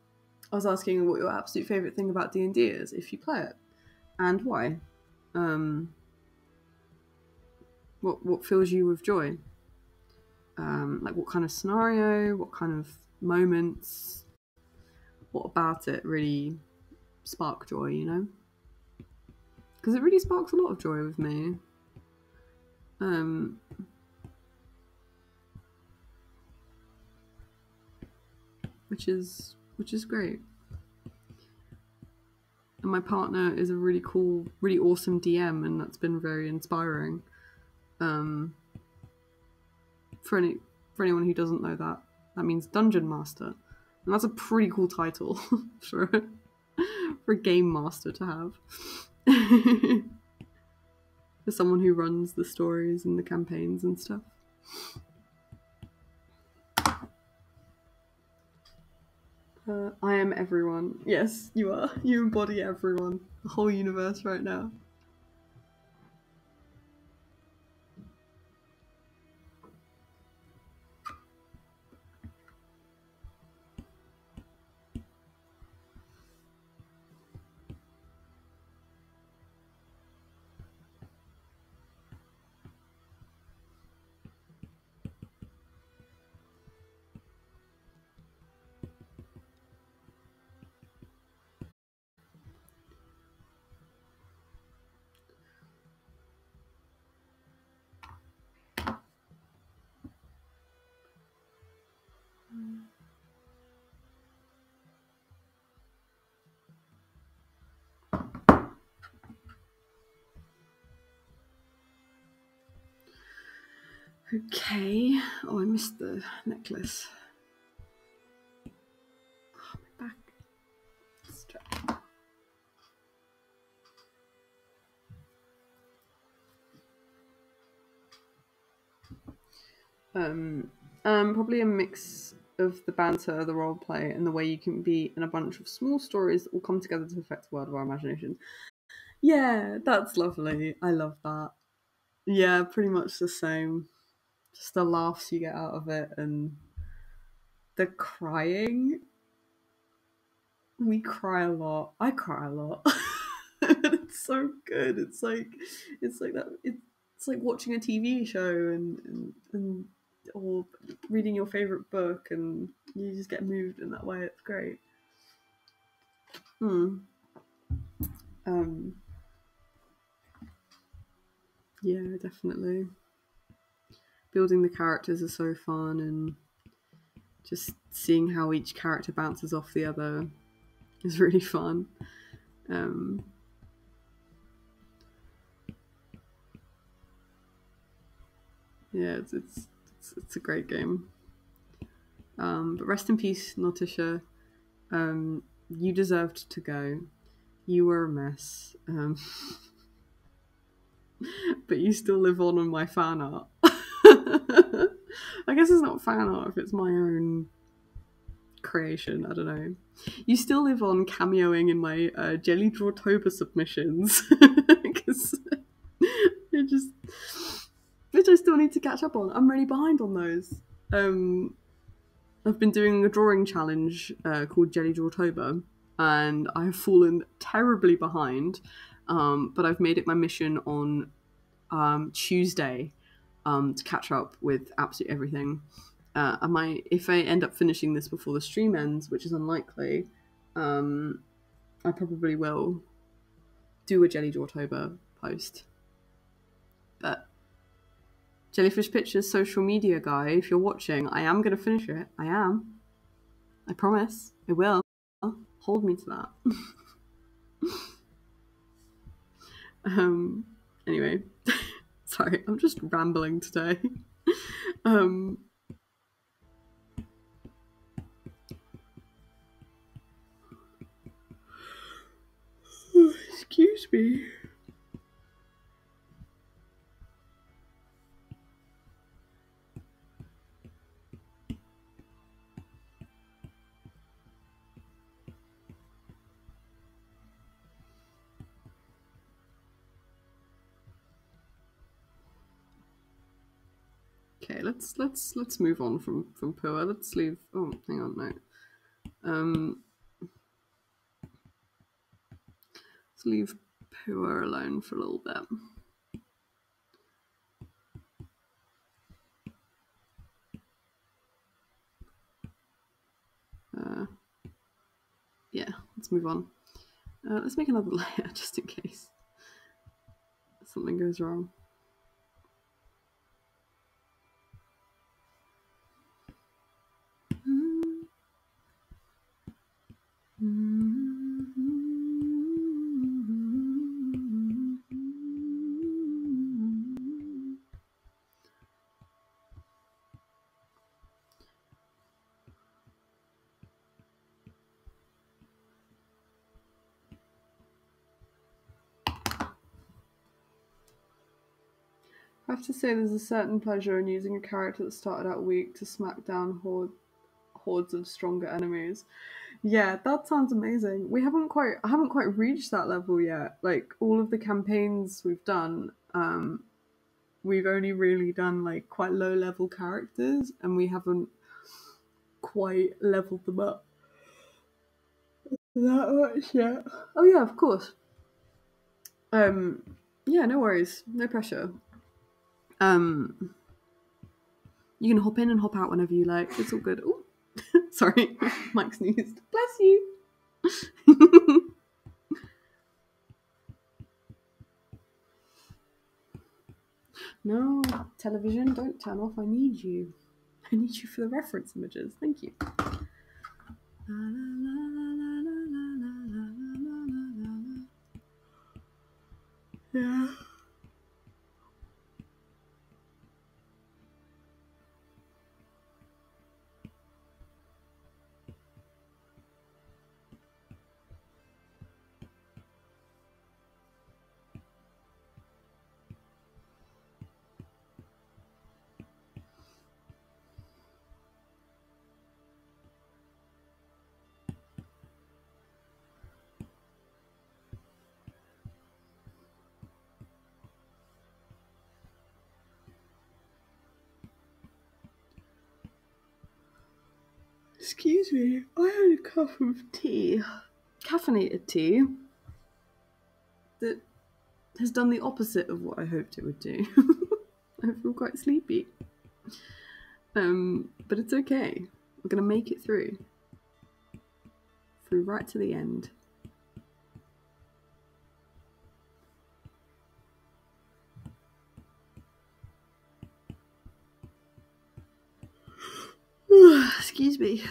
I was asking what your absolute favourite thing about D and D is, if you play it, and why. Um, what, what fills you with joy? Um, like what kind of scenario, what kind of moments, what about it really spark joy, you know? Because it really sparks a lot of joy with me. Um... Which is, which is great. And my partner is a really cool, really awesome D M, and that's been very inspiring. Um, for any for anyone who doesn't know that, that means Dungeon Master. And that's a pretty cool title for, for a Game Master to have. For someone who runs the stories and the campaigns and stuff. Uh, I am everyone. Yes, you are. You embody everyone. The whole universe right now. Okay. Oh, I missed the necklace. Oh, my back. Let's try. Um, um, probably a mix of the banter, the role play, and the way you can be in a bunch of small stories that will come together to affect the world of our imagination. Yeah, that's lovely. I love that. Yeah, pretty much the same. Just the laughs you get out of it and the crying. We cry a lot. I cry a lot. It's so good. It's like it's like that it's like watching a T V show and, and and or reading your favorite book and you just get moved in that way. It's great. Hmm. Um Yeah, definitely. Building the characters is so fun, and just seeing how each character bounces off the other is really fun. Um, yeah, it's, it's it's it's a great game. Um, but rest in peace, Nortisha. Um, you deserved to go. You were a mess, um, but you still live on on my fan art. I guess it's not fan art if it's my own creation, I don't know. You still live on cameoing in my uh, Jelly Drawtober submissions. Because I just, which I still need to catch up on. I'm really behind on those. Um, I've been doing a drawing challenge uh, called Jelly Drawtober, and I've fallen terribly behind, um, but I've made it my mission on um, Tuesday Um, to catch up with absolutely everything. Uh, I might, if I end up finishing this before the stream ends, which is unlikely, um, I probably will do a Jelly Drawtober post. But Jellyfish Pictures social media guy, if you're watching, I am going to finish it. I am. I promise. I will. Hold me to that. um, anyway. Sorry, I'm just rambling today. um... Oh, excuse me. Okay, let's let's let's move on from from Pua. Let's leave. Oh, hang on, no. Um, let's leave Pua alone for a little bit. Uh, yeah, let's move on. Uh, let's make another layer just in case something goes wrong. I have to say there's a certain pleasure in using a character that started out weak to smack down horde, hordes of stronger enemies. Yeah, that sounds amazing. We haven't quite, I haven't quite reached that level yet. Like, all of the campaigns we've done, um, we've only really done, like, quite low-level characters, and we haven't quite leveled them up that much yet. Oh yeah, of course. Um, yeah, no worries. No pressure. Um, you can hop in and hop out whenever you like. It's all good. Ooh. Sorry, Mike sneezed. Bless you. No, television, don't turn off. I need you. I need you for the reference images. Thank you. Yeah. Excuse me, I had a cup of tea, caffeinated tea, that has done the opposite of what I hoped it would do. I feel quite sleepy. Um, but it's okay. We're gonna make it through. Through right to the end. Excuse me.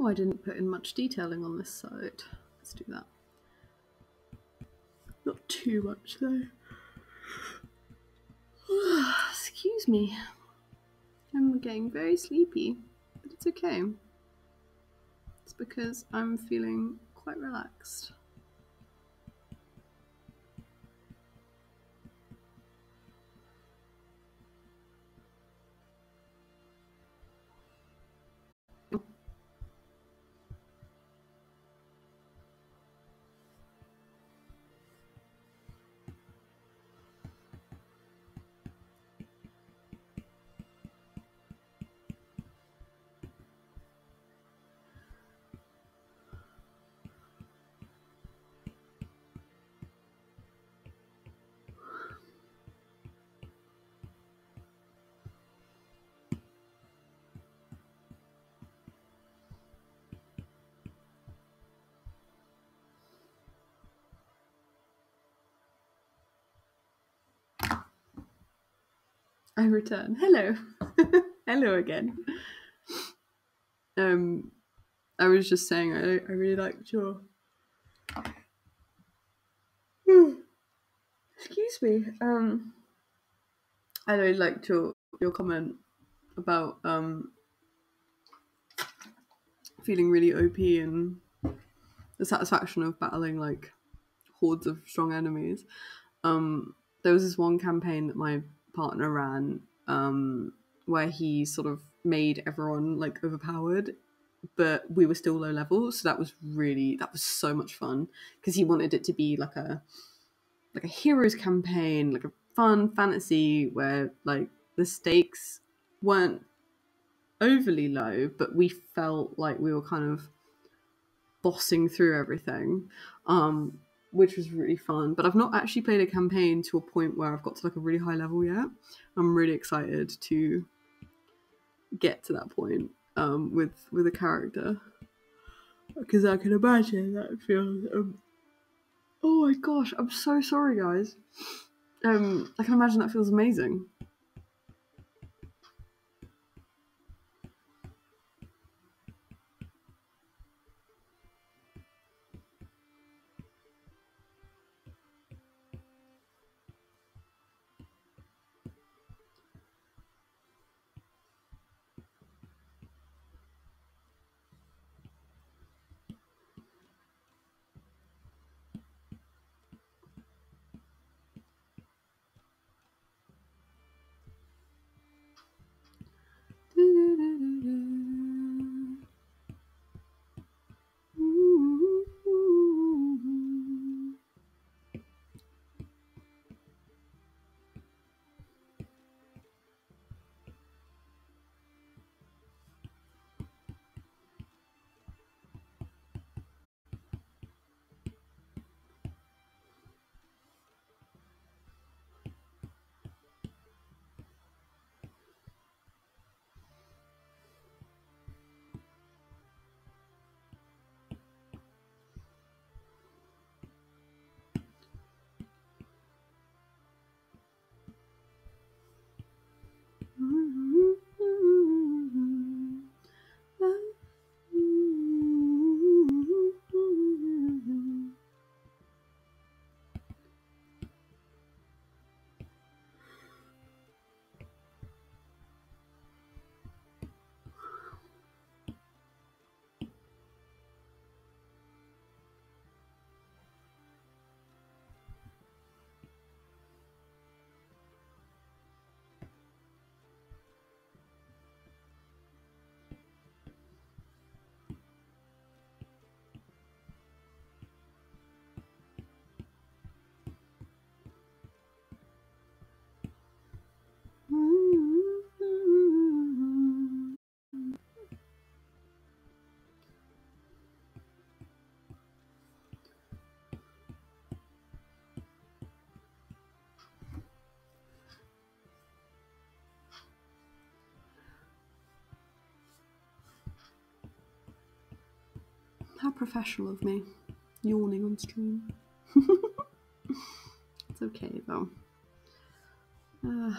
Oh, I didn't put in much detailing on this side. Let's do that. Not too much though. Excuse me. I'm getting very sleepy, but it's okay. It's because I'm feeling quite relaxed. I return. Hello. Hello again. Um, I was just saying I, I really liked your... Excuse me. Um, I really liked your, your comment about um, feeling really O P and the satisfaction of battling like hordes of strong enemies. Um, there was this one campaign that my partner ran um where he sort of made everyone like overpowered, but we were still low level, so that was really that was so much fun because he wanted it to be like a like a heroes campaign, like a fun fantasy where like the stakes weren't overly low, but we felt like we were kind of bossing through everything, um which was really fun. But I've not actually played a campaign to a point where I've got to like a really high level yet. I'm really excited to get to that point um, with with a character, because I can imagine that feels. Um... Oh my gosh! I'm so sorry, guys. Um, I can imagine that feels amazing. How professional of me, yawning on stream. It's okay though. Uh...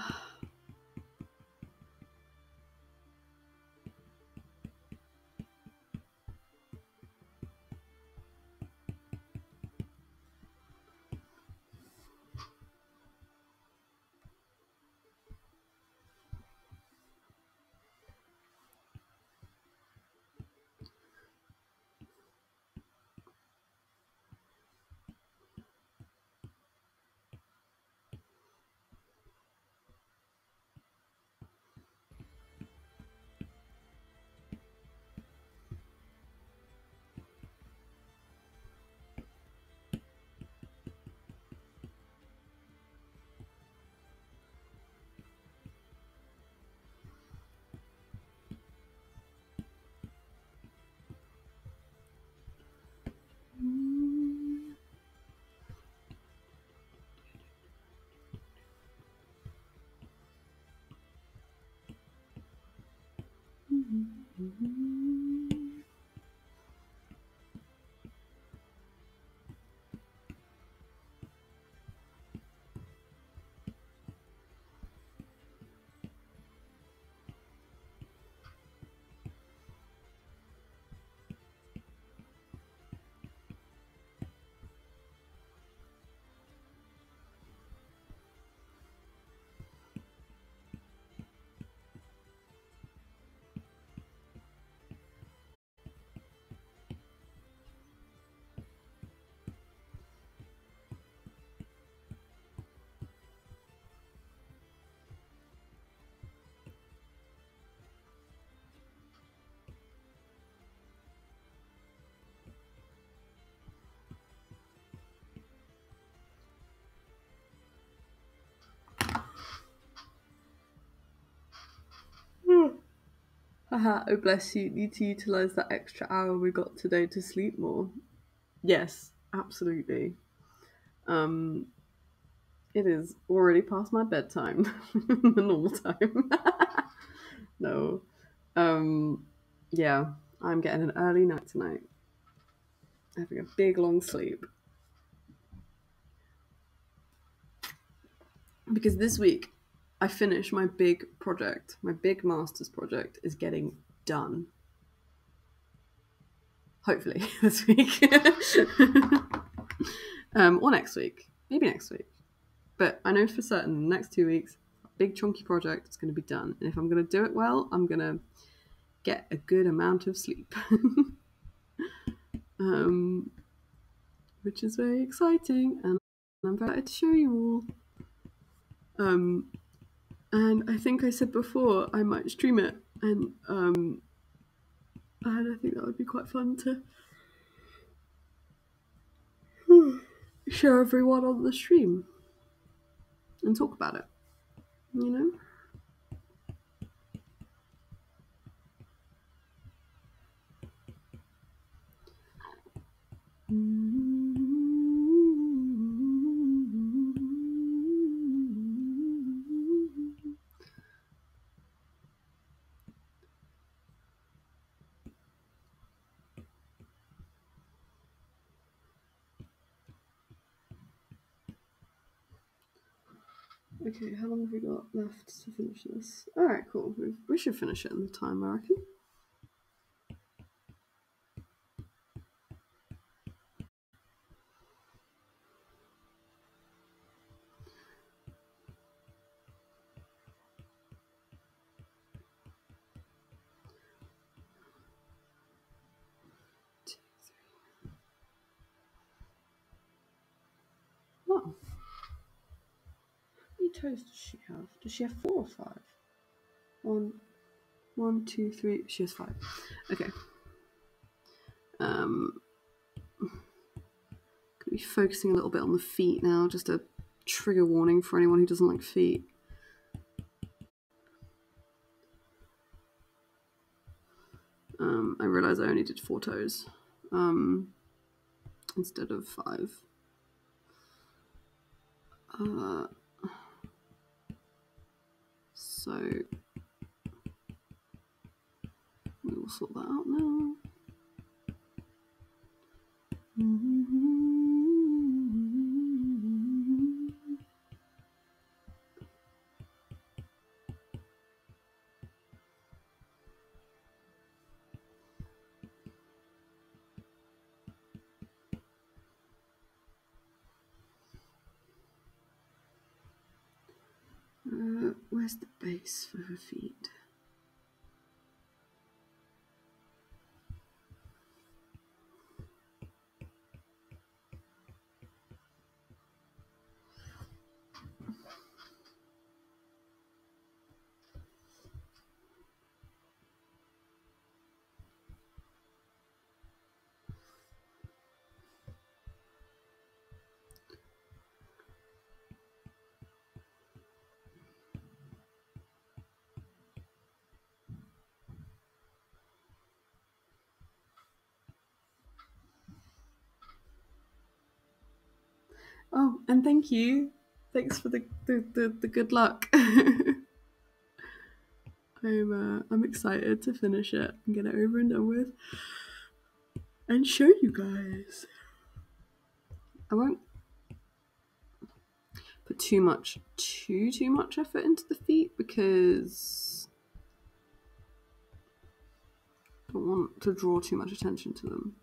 Haha, oh bless you, need to utilise that extra hour we got today to sleep more. Yes, absolutely. Um, it is already past my bedtime, the normal time. No. Um, yeah, I'm getting an early night tonight. Having a big long sleep. Because this week, I finished my big project. My big master's project is getting done. Hopefully this week. um, or next week. Maybe next week. But I know for certain in the next two weeks, big chunky project is going to be done. And if I'm going to do it well, I'm going to get a good amount of sleep. um, which is very exciting. And I'm very excited to show you all. Um, and I think I said before I might stream it, and um, and I think that would be quite fun to whew, share everyone on the stream and talk about it, you know? Mm-hmm. Okay, how long have we got left to finish this? Alright, cool. We, we should finish it in the time, I reckon. Two, three. Wow. How many toes does she have? Does she have four or five? One, one, two, three. She has five. Okay. Um, going to be focusing a little bit on the feet now. Just a trigger warning for anyone who doesn't like feet. Um, I realise I only did four toes um, instead of five. Uh. So we will sort that out now. Uh, where's the base for her feet? Oh, and thank you. Thanks for the the, the, the good luck. I'm uh, I'm excited to finish it and get it over and done with, and show you guys. I won't put too much too too much effort into the feet because I don't want to draw too much attention to them.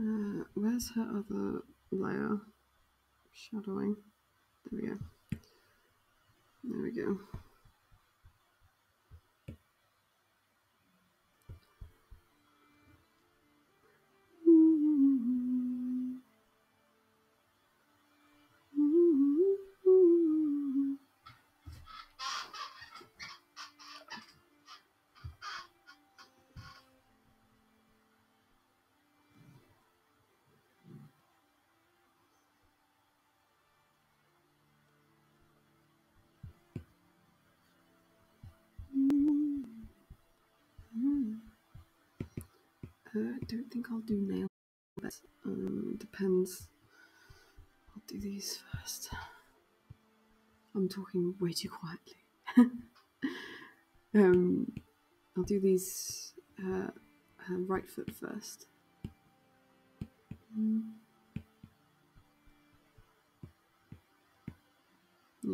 Uh, where's her other layer? Shadowing. There we go. There we go. I don't think I'll do nail beds. Um, depends. I'll do these first. I'm talking way too quietly. um, I'll do these uh, her right foot first. Mm. Yeah.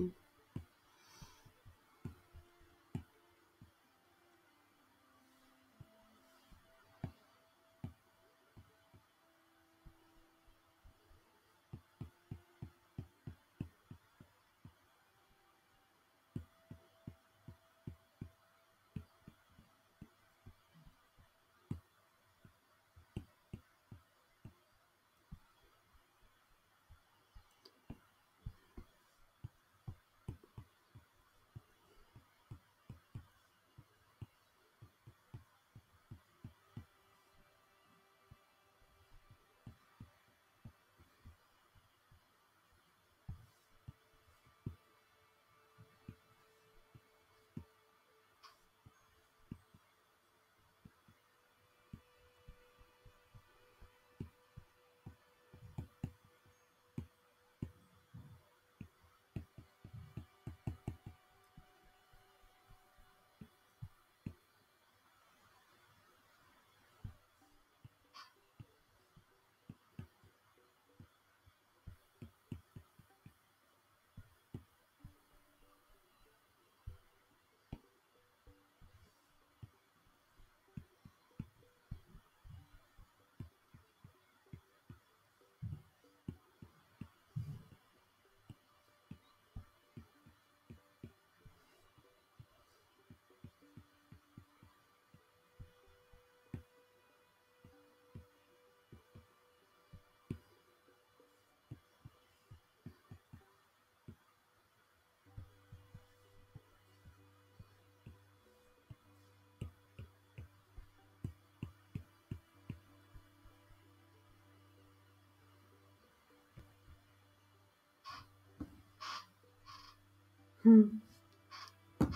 Hmm.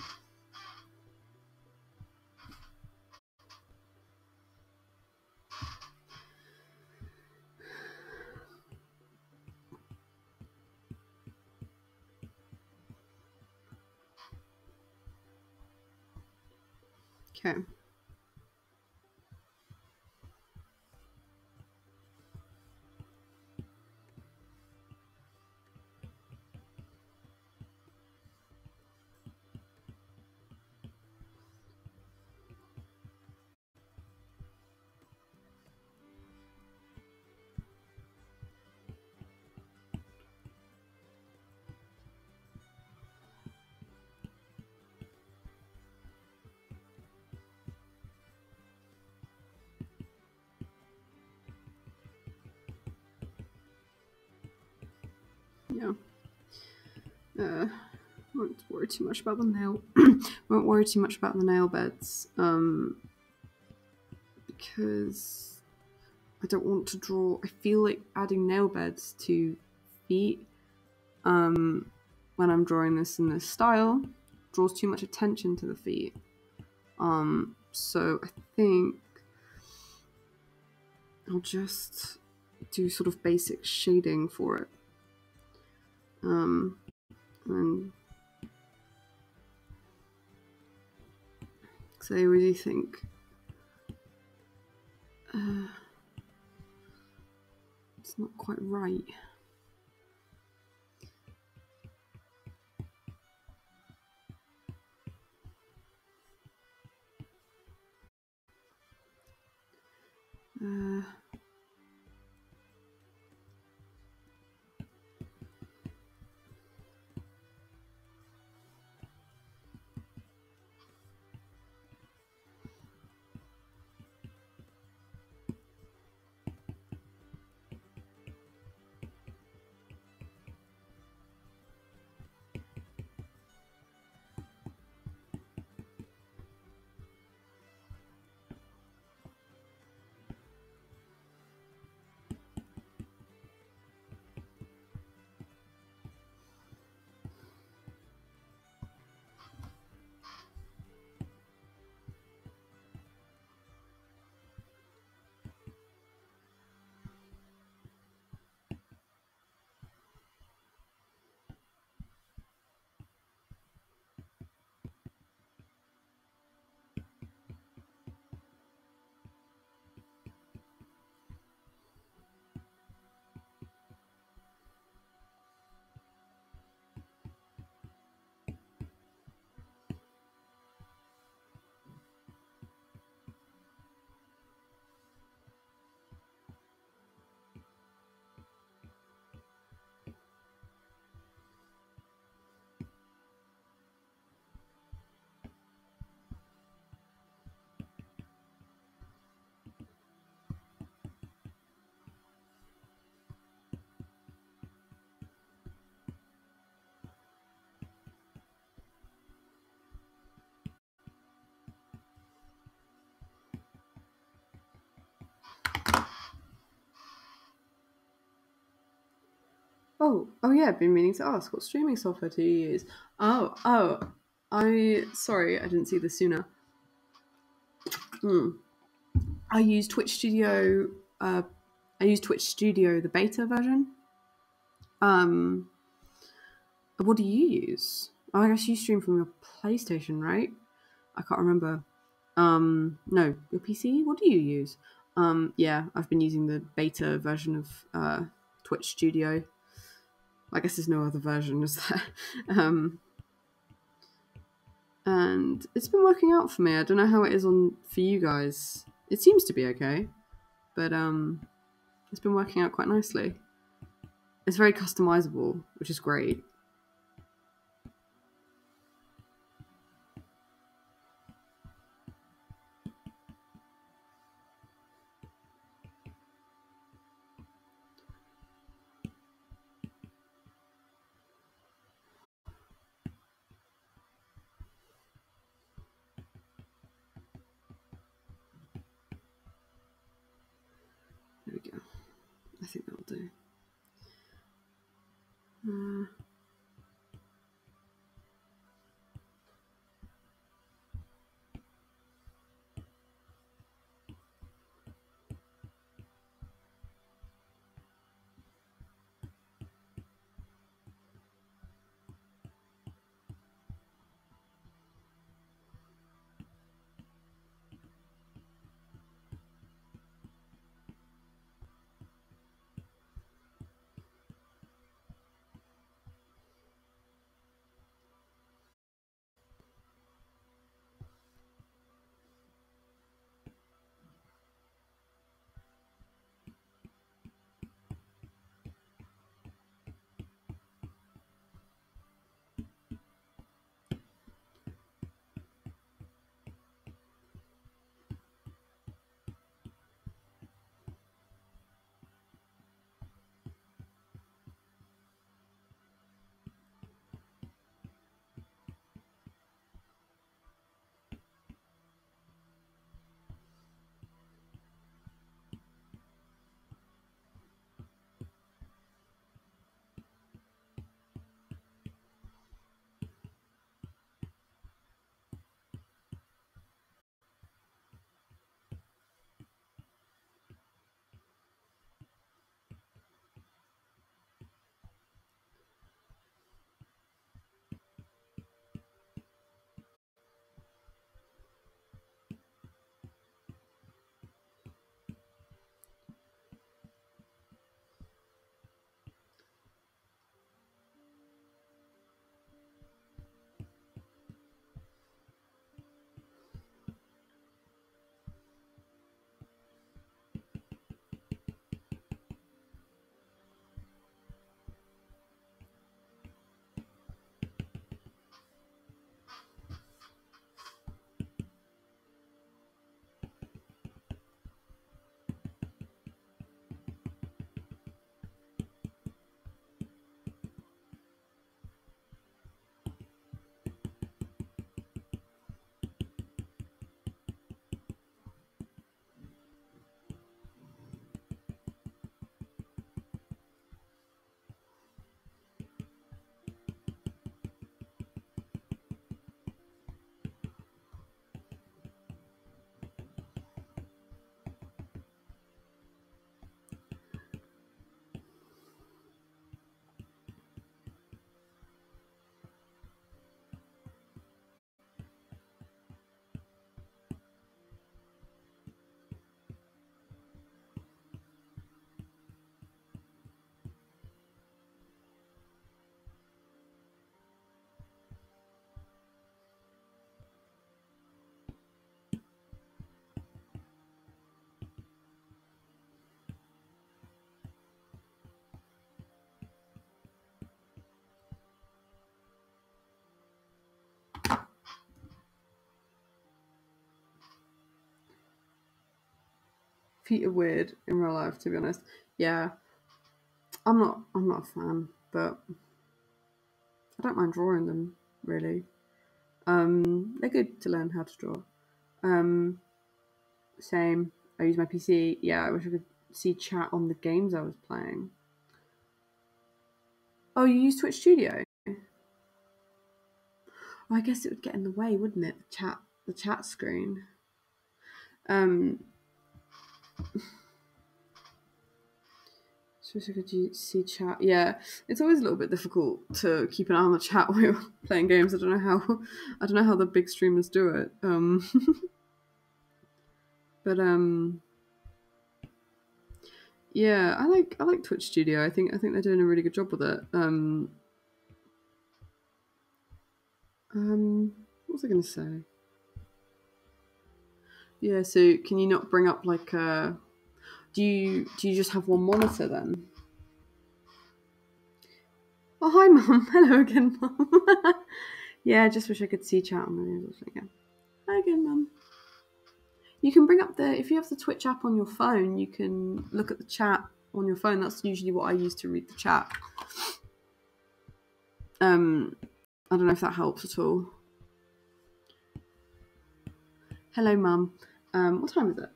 Okay. Yeah. Uh, won't worry too much about the nail. Won't worry too much about the nail beds, um, because I don't want to draw. I feel like adding nail beds to feet um, when I'm drawing this in this style draws too much attention to the feet. Um, so I think I'll just do sort of basic shading for it. Um, and because I really think uh, it's not quite right. Uh, Oh, oh yeah, I've been meaning to ask, what streaming software do you use? Oh, oh, I, sorry, I didn't see this sooner. Mm. I use Twitch Studio, uh, I use Twitch Studio, the beta version. Um, what do you use? Oh, I guess you stream from your PlayStation, right? I can't remember. Um, no, your P C? What do you use? Um, yeah, I've been using the beta version of uh, Twitch Studio. I guess there's no other version, is there? um, and it's been working out for me. I don't know how it is on for you guys. It seems to be okay, but um, it's been working out quite nicely. It's very customizable, which is great. Feet are weird in real life, to be honest. Yeah, I'm not. I'm not a fan, but I don't mind drawing them really. Um, they're good to learn how to draw. Um, same. I use my P C. Yeah, I wish I could see chat on the games I was playing. Oh, you use Twitch Studio? Oh, I guess it would get in the way, wouldn't it? The chat, the chat screen. Um, so I could see chat. Yeah, it's always a little bit difficult to keep an eye on the chat while you're playing games. I don't know how. I don't know how the big streamers do it. Um, but um, yeah, I like I like Twitch Studio. I think I think they're doing a really good job with it. Um. Um, what was I going to say? Yeah, so can you not bring up like a... Do you, do you just have one monitor then? Oh, hi, Mum. Hello again, Mum. Yeah, I just wish I could see chat on the again. Hi again, Mum. You can bring up the... If you have the Twitch app on your phone, you can look at the chat on your phone. That's usually what I use to read the chat. Um... I don't know if that helps at all. Hello, Mum. Um, what time is it?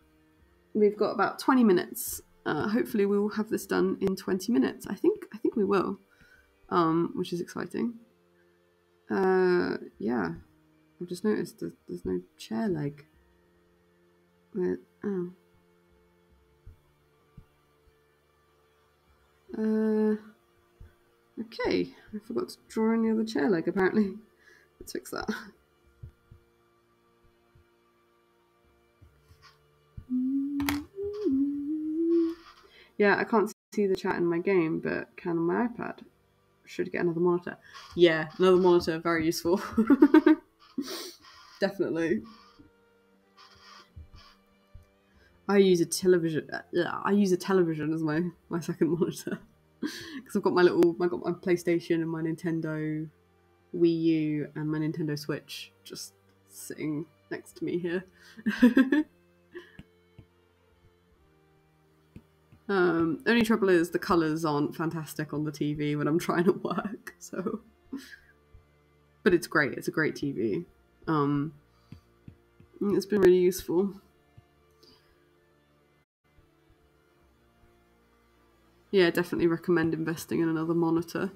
We've got about twenty minutes. Uh, hopefully we will have this done in twenty minutes. I think I think we will, um, which is exciting. Uh, yeah. I've just noticed that there's no chair leg. Where, oh. Uh... Okay, I forgot to draw in the other chair leg apparently. Let's fix that. Yeah, I can't see the chat in my game, but can on my iPad. Should get another monitor. Yeah, another monitor, very useful. Definitely. I use a television. Yeah, I use a television as my my second monitor. Because I've got my little, I've got my PlayStation and my Nintendo Wii U and my Nintendo Switch just sitting next to me here. um, only trouble is the colours aren't fantastic on the T V when I'm trying to work, so... But it's great, it's a great T V. Um, it's been really useful. Yeah, definitely recommend investing in another monitor.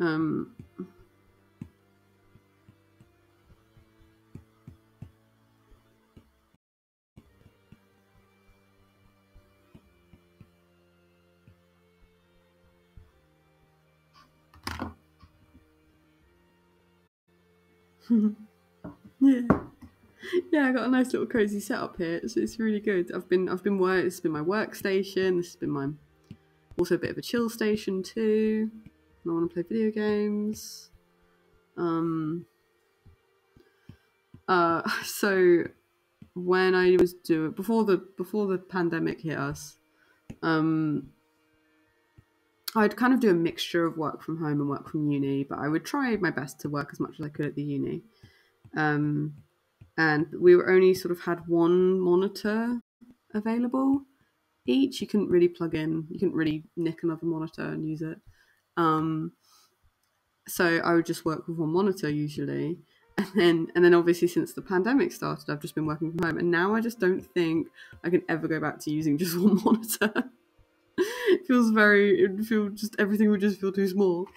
Um, yeah. Yeah, I got a nice little cozy setup here. It's, it's really good. I've been, I've been work. This has been my workstation. This has been my, also a bit of a chill station too. I want to play video games. Um. Uh. So, when I was doing before the before the pandemic hit us, um, I'd kind of do a mixture of work from home and work from uni, but I would try my best to work as much as I could at the uni. Um. And we were only sort of had one monitor available each. You couldn't really plug in. You couldn't really nick another monitor and use it. Um, so I would just work with one monitor usually. And then, and then obviously since the pandemic started, I've just been working from home. And now I just don't think I can ever go back to using just one monitor. It feels very, it would feel just, everything would just feel too small.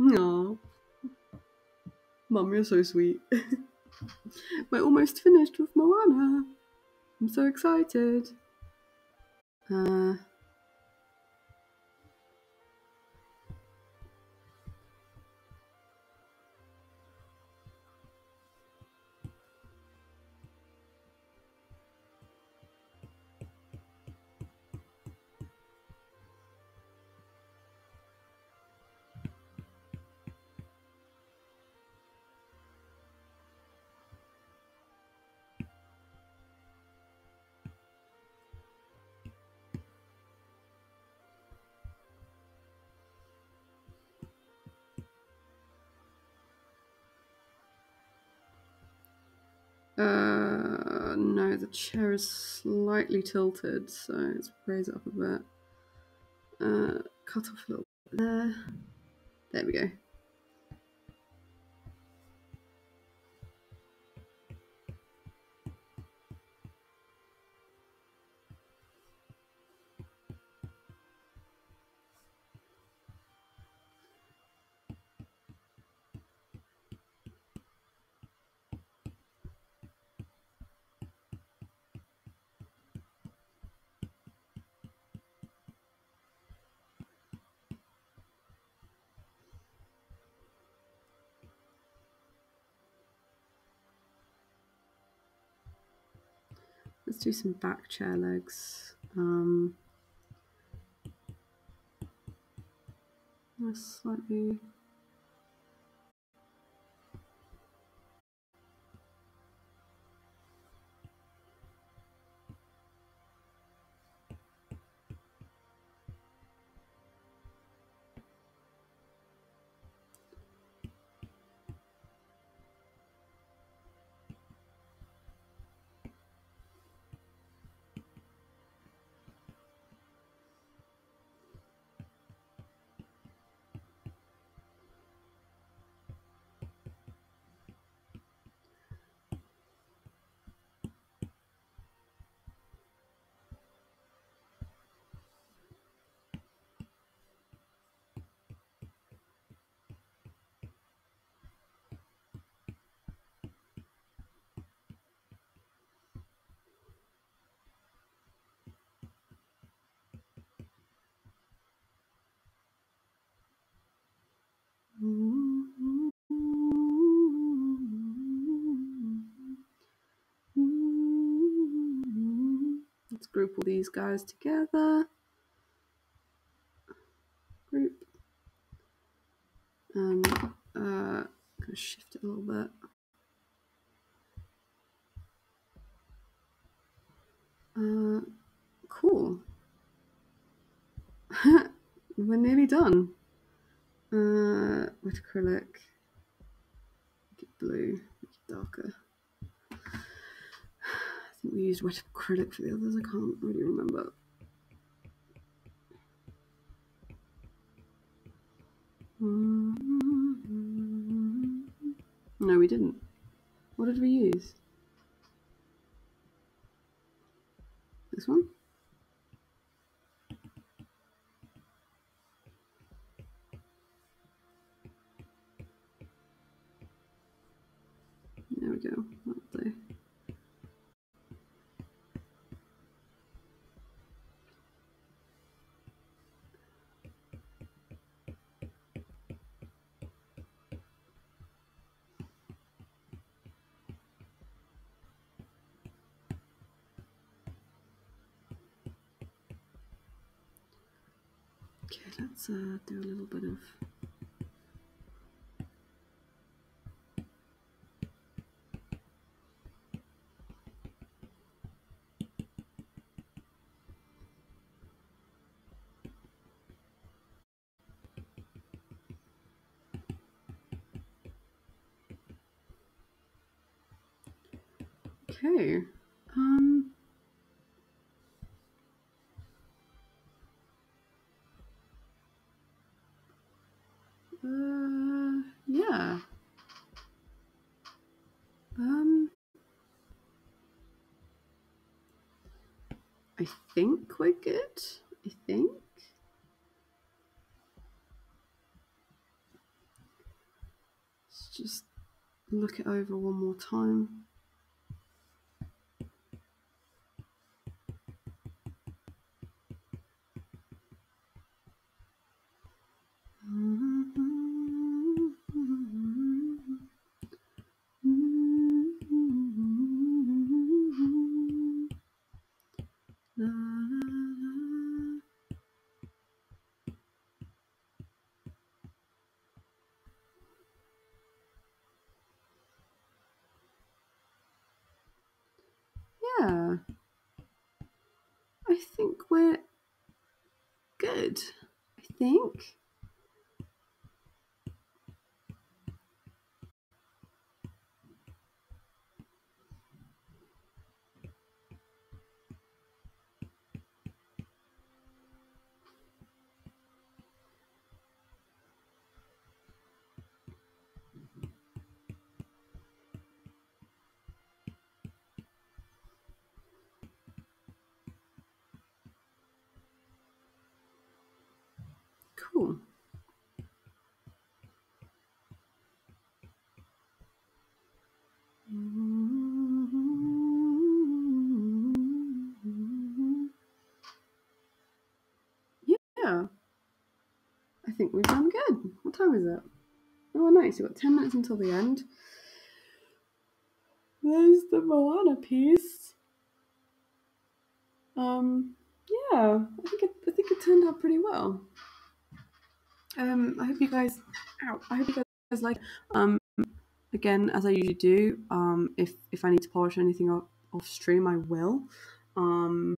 Aww. Mum, you're so sweet. We're almost finished with Moana. I'm so excited. Uh, Uh, no, the chair is slightly tilted, so let's raise it up a bit. Uh, cut off a little bit there. There we go. Let's do some back chair legs. Um, slightly. Let's group all these guys together. Group. And uh, I'm gonna shift it a little bit. Uh, cool. We're nearly done. Uh, with acrylic, make it blue, make it darker. I think we used wet acrylic for the others, I can't really remember. No, we didn't. What did we use? This one? There we go, that'll do. Okay, let's uh, do a little bit of Okay, um, uh, yeah, um, I think we're good, I think. Let's just look it over one more time. Cool. Yeah. I think we've done good. What time is it? Oh, nice. We've got ten minutes until the end. There's the Moana piece. Um, yeah, I think it, I think it turned out pretty well. Um, I hope you guys, ow, I hope you guys like. Um, again, as I usually do, um, if if I need to polish anything off, off stream, I will. Um,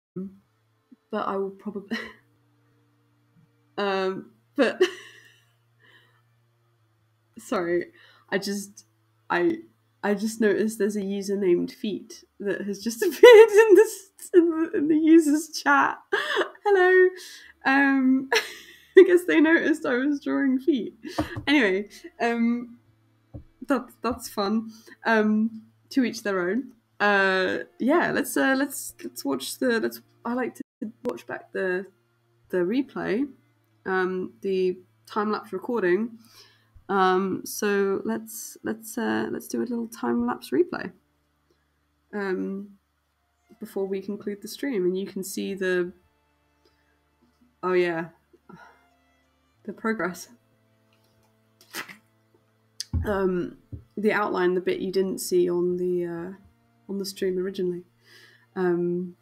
but I will probably. um, but sorry, I just I I just noticed there's a user named Feet that has just appeared in this in the, in the user's chat. Hello. Um. I guess they noticed I was drawing feet. Anyway, um, that that's fun. Um, to each their own. Uh, yeah, let's uh, let's let's watch the. Let's. I like to watch back the the replay, um, the time lapse recording. Um, so let's let's uh, let's do a little time lapse replay. Um, before we conclude the stream, and you can see the. Oh yeah. The progress, um, the outline, the bit you didn't see on the uh, on the stream originally. Um,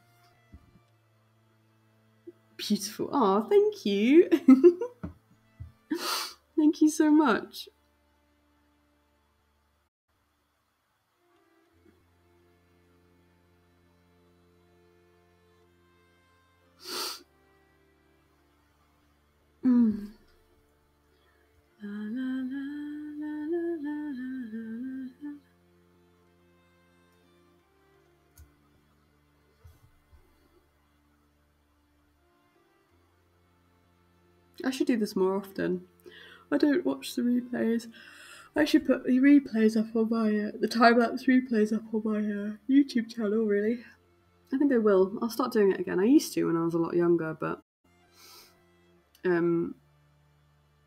beautiful. Oh, thank you. Thank you so much. Mm. La, la, la, la, la, la, la, la. I should do this more often. I don't watch the replays. I should put the replays up on my uh, the time lapse replays up on my uh, YouTube channel. Really, I think I will. I'll start doing it again. I used to when I was a lot younger, but um.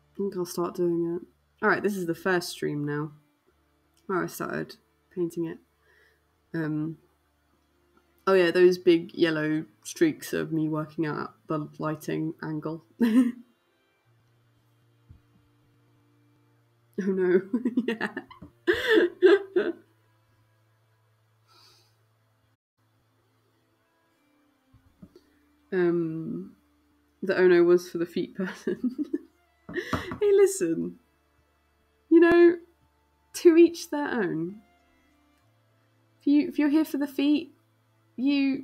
I think I'll start doing it. Alright, this is the first stream now where I started painting it. Um, oh yeah, those big yellow streaks of me working out the lighting angle. Oh no, yeah. um, the oh no was for the feet person. Hey, listen, you know, to each their own. If you if you're here for the feet, you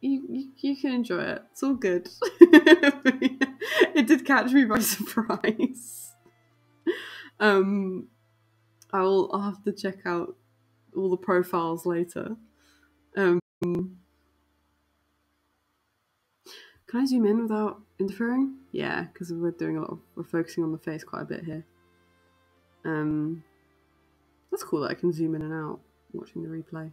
you you can enjoy it. It's all good. It did catch me by surprise. Um, I'll I'll have to check out all the profiles later. Um, can I zoom in without interfering? Yeah, because we're doing a lot of, we're focusing on the face quite a bit here. Um, that's cool that I can zoom in and out watching the replay.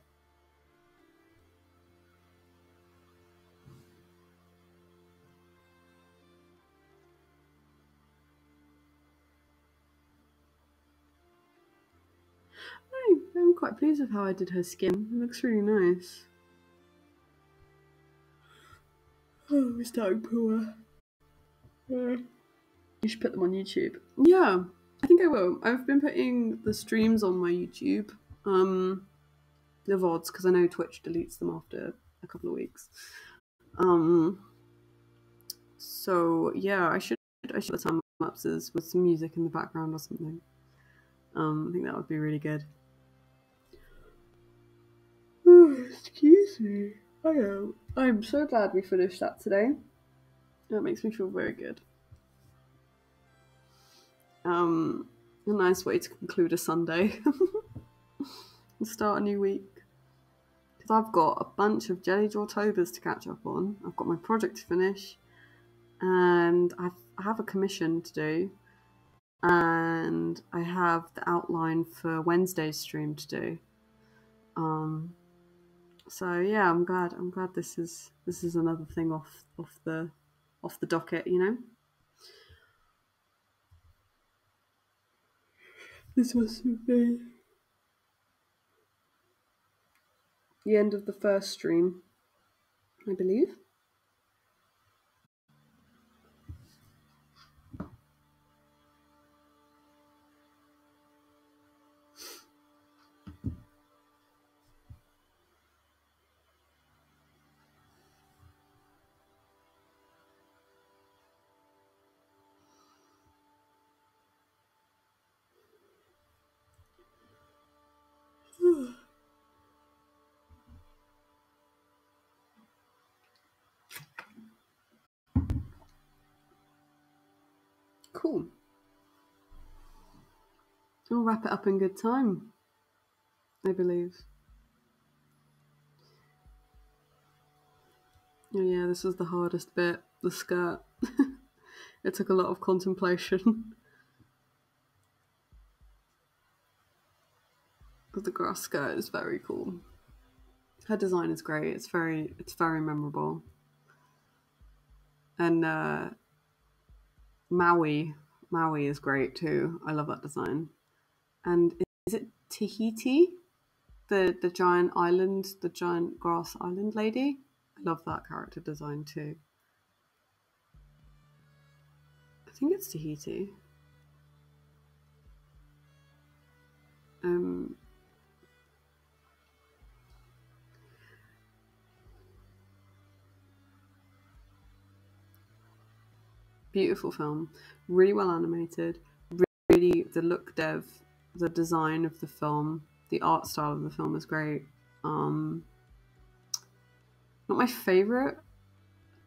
Oh, I'm quite pleased with how I did her skin. It looks really nice. Oh, we're starting Pua. You should put them on YouTube. Yeah, I think I will. I've been putting the streams on my YouTube, um, the V O Ds, because I know Twitch deletes them after a couple of weeks. Um, so yeah, I should I should put some lapses with some music in the background or something. Um, I think that would be really good. Oh, excuse me. I know. I'm so glad we finished that today. That makes me feel very good. Um, a nice way to conclude a Sunday and start a new week. Because I've got a bunch of Jelly Drawtobers to catch up on. I've got my project to finish, and I've, I have a commission to do, and I have the outline for Wednesday's stream to do. Um, so yeah, I'm glad. I'm glad this is this is another thing off off the. off the docket, you know? This was the the end of the first stream, I believe. Cool. We'll wrap it up in good time, I believe. Oh yeah, this is the hardest bit, the skirt. It took a lot of contemplation. But the grass skirt is very cool. Her design is great. It's very, it's very memorable. And uh, Maui, Maui is great too. I love that design. And is it Tahiti, the the giant island, the giant grass island lady? I love that character design too. I think it's Tahiti. Um. Beautiful film, really well animated, really the look dev, the design of the film, the art style of the film is great. Um, not my favourite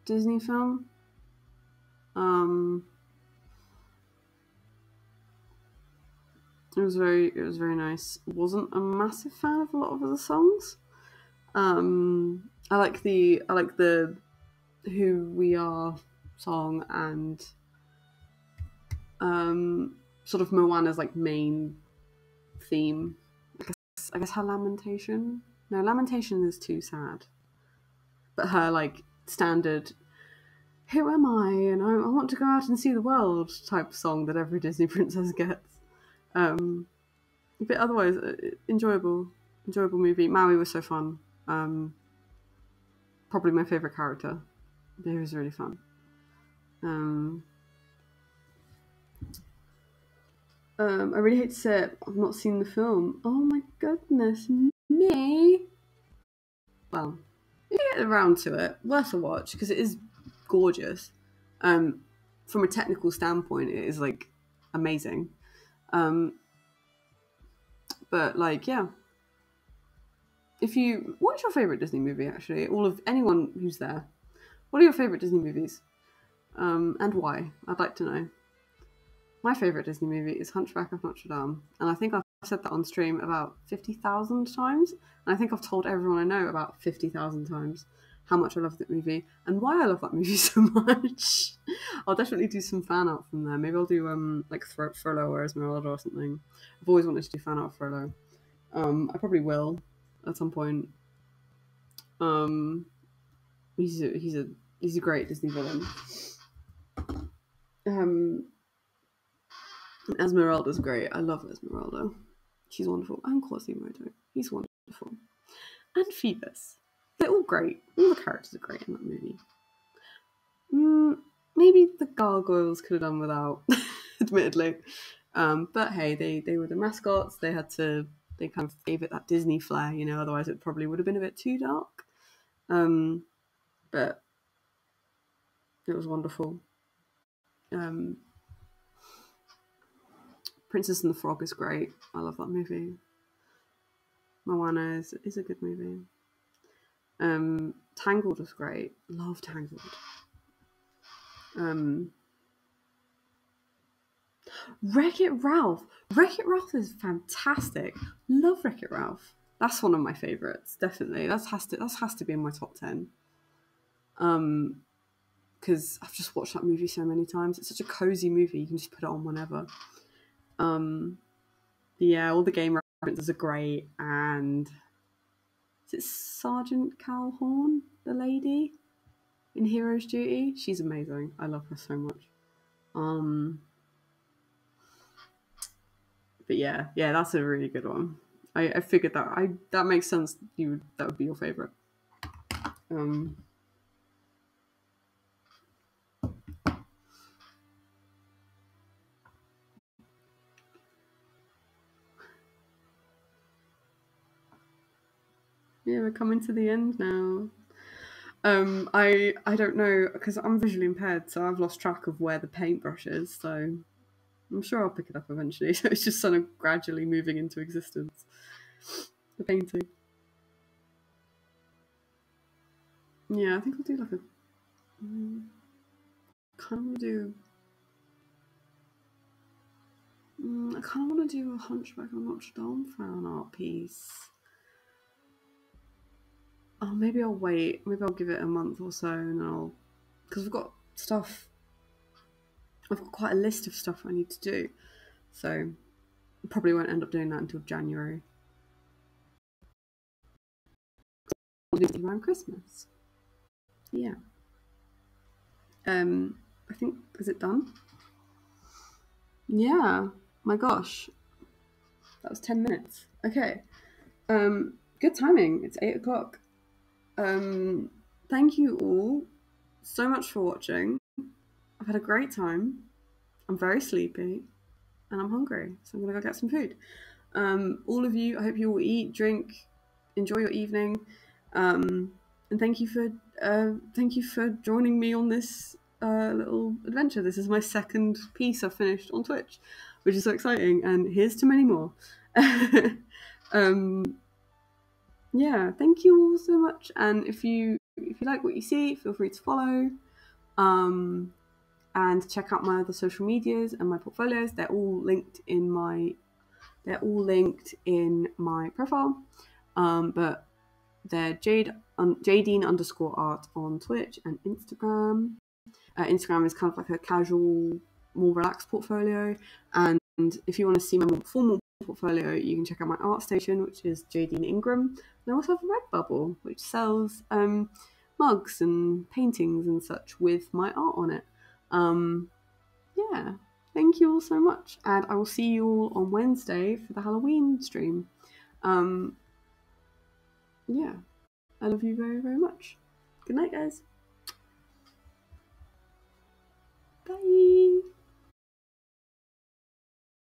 Disney film. Um, it was very, it was very nice. Wasn't a massive fan of a lot of the songs. Um, I like the, I like the Who We Are song and um sort of Moana's like main theme. I guess, I guess her lamentation no lamentation is too sad, but her like standard "Who am I and I, I want to go out and see the world" type song that every Disney princess gets. Um but otherwise, enjoyable enjoyable movie. Maui was so fun. Um probably my favorite character. It was really fun. Um, um, I really hate to say it, I've not seen the film. Oh my goodness me! Well, if you get around to it, worth a watch, because it is gorgeous. Um, from a technical standpoint, it is, like, amazing. Um, but, like, yeah. If you... What's your favourite Disney movie, actually? All of... Anyone who's there. What are your favourite Disney movies? Um, and why? I'd like to know. My favourite Disney movie is Hunchback of Notre Dame, and I think I've said that on stream about fifty thousand times, and I think I've told everyone I know about fifty thousand times how much I love that movie, and why I love that movie so much. I'll definitely do some fan art from there. Maybe I'll do um, like Frollo or Esmeralda or something. I've always wanted to do fan art of Frollo. Um, I probably will at some point. Um, he's a, he's a, he's a great Disney villain. Um, Esmeralda's great. I love Esmeralda. She's wonderful. And Quasimodo. He's wonderful. And Phoebus. They're all great. All the characters are great in that movie. Mm, maybe the gargoyles could have done without, admittedly. Um, but hey, they, they were the mascots. They had to, they kind of gave it that Disney flair, you know, otherwise it probably would have been a bit too dark. Um, but it was wonderful. Um, Princess and the Frog is great. I love that movie. Moana is, is a good movie. Um, Tangled is great. Love Tangled. Um, Wreck It Ralph. Wreck It Ralph is fantastic. Love Wreck It Ralph. That's one of my favourites, definitely. That has to, that has to be in my top ten. Um, because I've just watched that movie so many times. It's such a cozy movie. You can just put it on whenever. Um, yeah, all the game references are great. And is it Sergeant Calhoun, the lady in Heroes Duty? She's amazing. I love her so much. Um, but yeah, yeah, that's a really good one. I, I figured that. I that makes sense. You would, that would be your favorite. Um. Yeah, we're coming to the end now. Um, I I don't know, because I'm visually impaired, so I've lost track of where the paintbrush is, so I'm sure I'll pick it up eventually. So it's just sort of gradually moving into existence, the painting. Yeah, I think I'll do like a... Um, kind of do... Mm, I kind of want to do a Hunchback of Notre Dame fan art piece. Oh, maybe I'll wait. Maybe I'll give it a month or so, and I'll, because I've got stuff. I've got quite a list of stuff I need to do, so I probably won't end up doing that until January. I'll do it around Christmas. Yeah. Um, I think, is it done? Yeah. My gosh, that was ten minutes. Okay. Um, good timing. It's eight o'clock. Um, thank you all so much for watching. I've had a great time. I'm very sleepy and I'm hungry, so I'm gonna go get some food. Um, all of you, I hope you all eat, drink, enjoy your evening. Um, and thank you for uh, thank you for joining me on this uh, little adventure. This is my second piece I've finished on Twitch, which is so exciting. And here's to many more. um, yeah, thank you all so much. And if you if you like what you see, feel free to follow. Um, and check out my other social medias and my portfolios. They're all linked in my, they're all linked in my profile, um, but they're Jade, um, Jadine underscore art on Twitch and Instagram. Uh, Instagram is kind of like a casual, more relaxed portfolio, and if you want to see my more formal portfolio, you can check out my Art Station, which is Jadine Ingram, and I also have Redbubble, which sells um, mugs and paintings and such with my art on it. Um, yeah, thank you all so much, and I will see you all on Wednesday for the Halloween stream. Um, yeah, I love you very, very much. Good night, guys. Bye.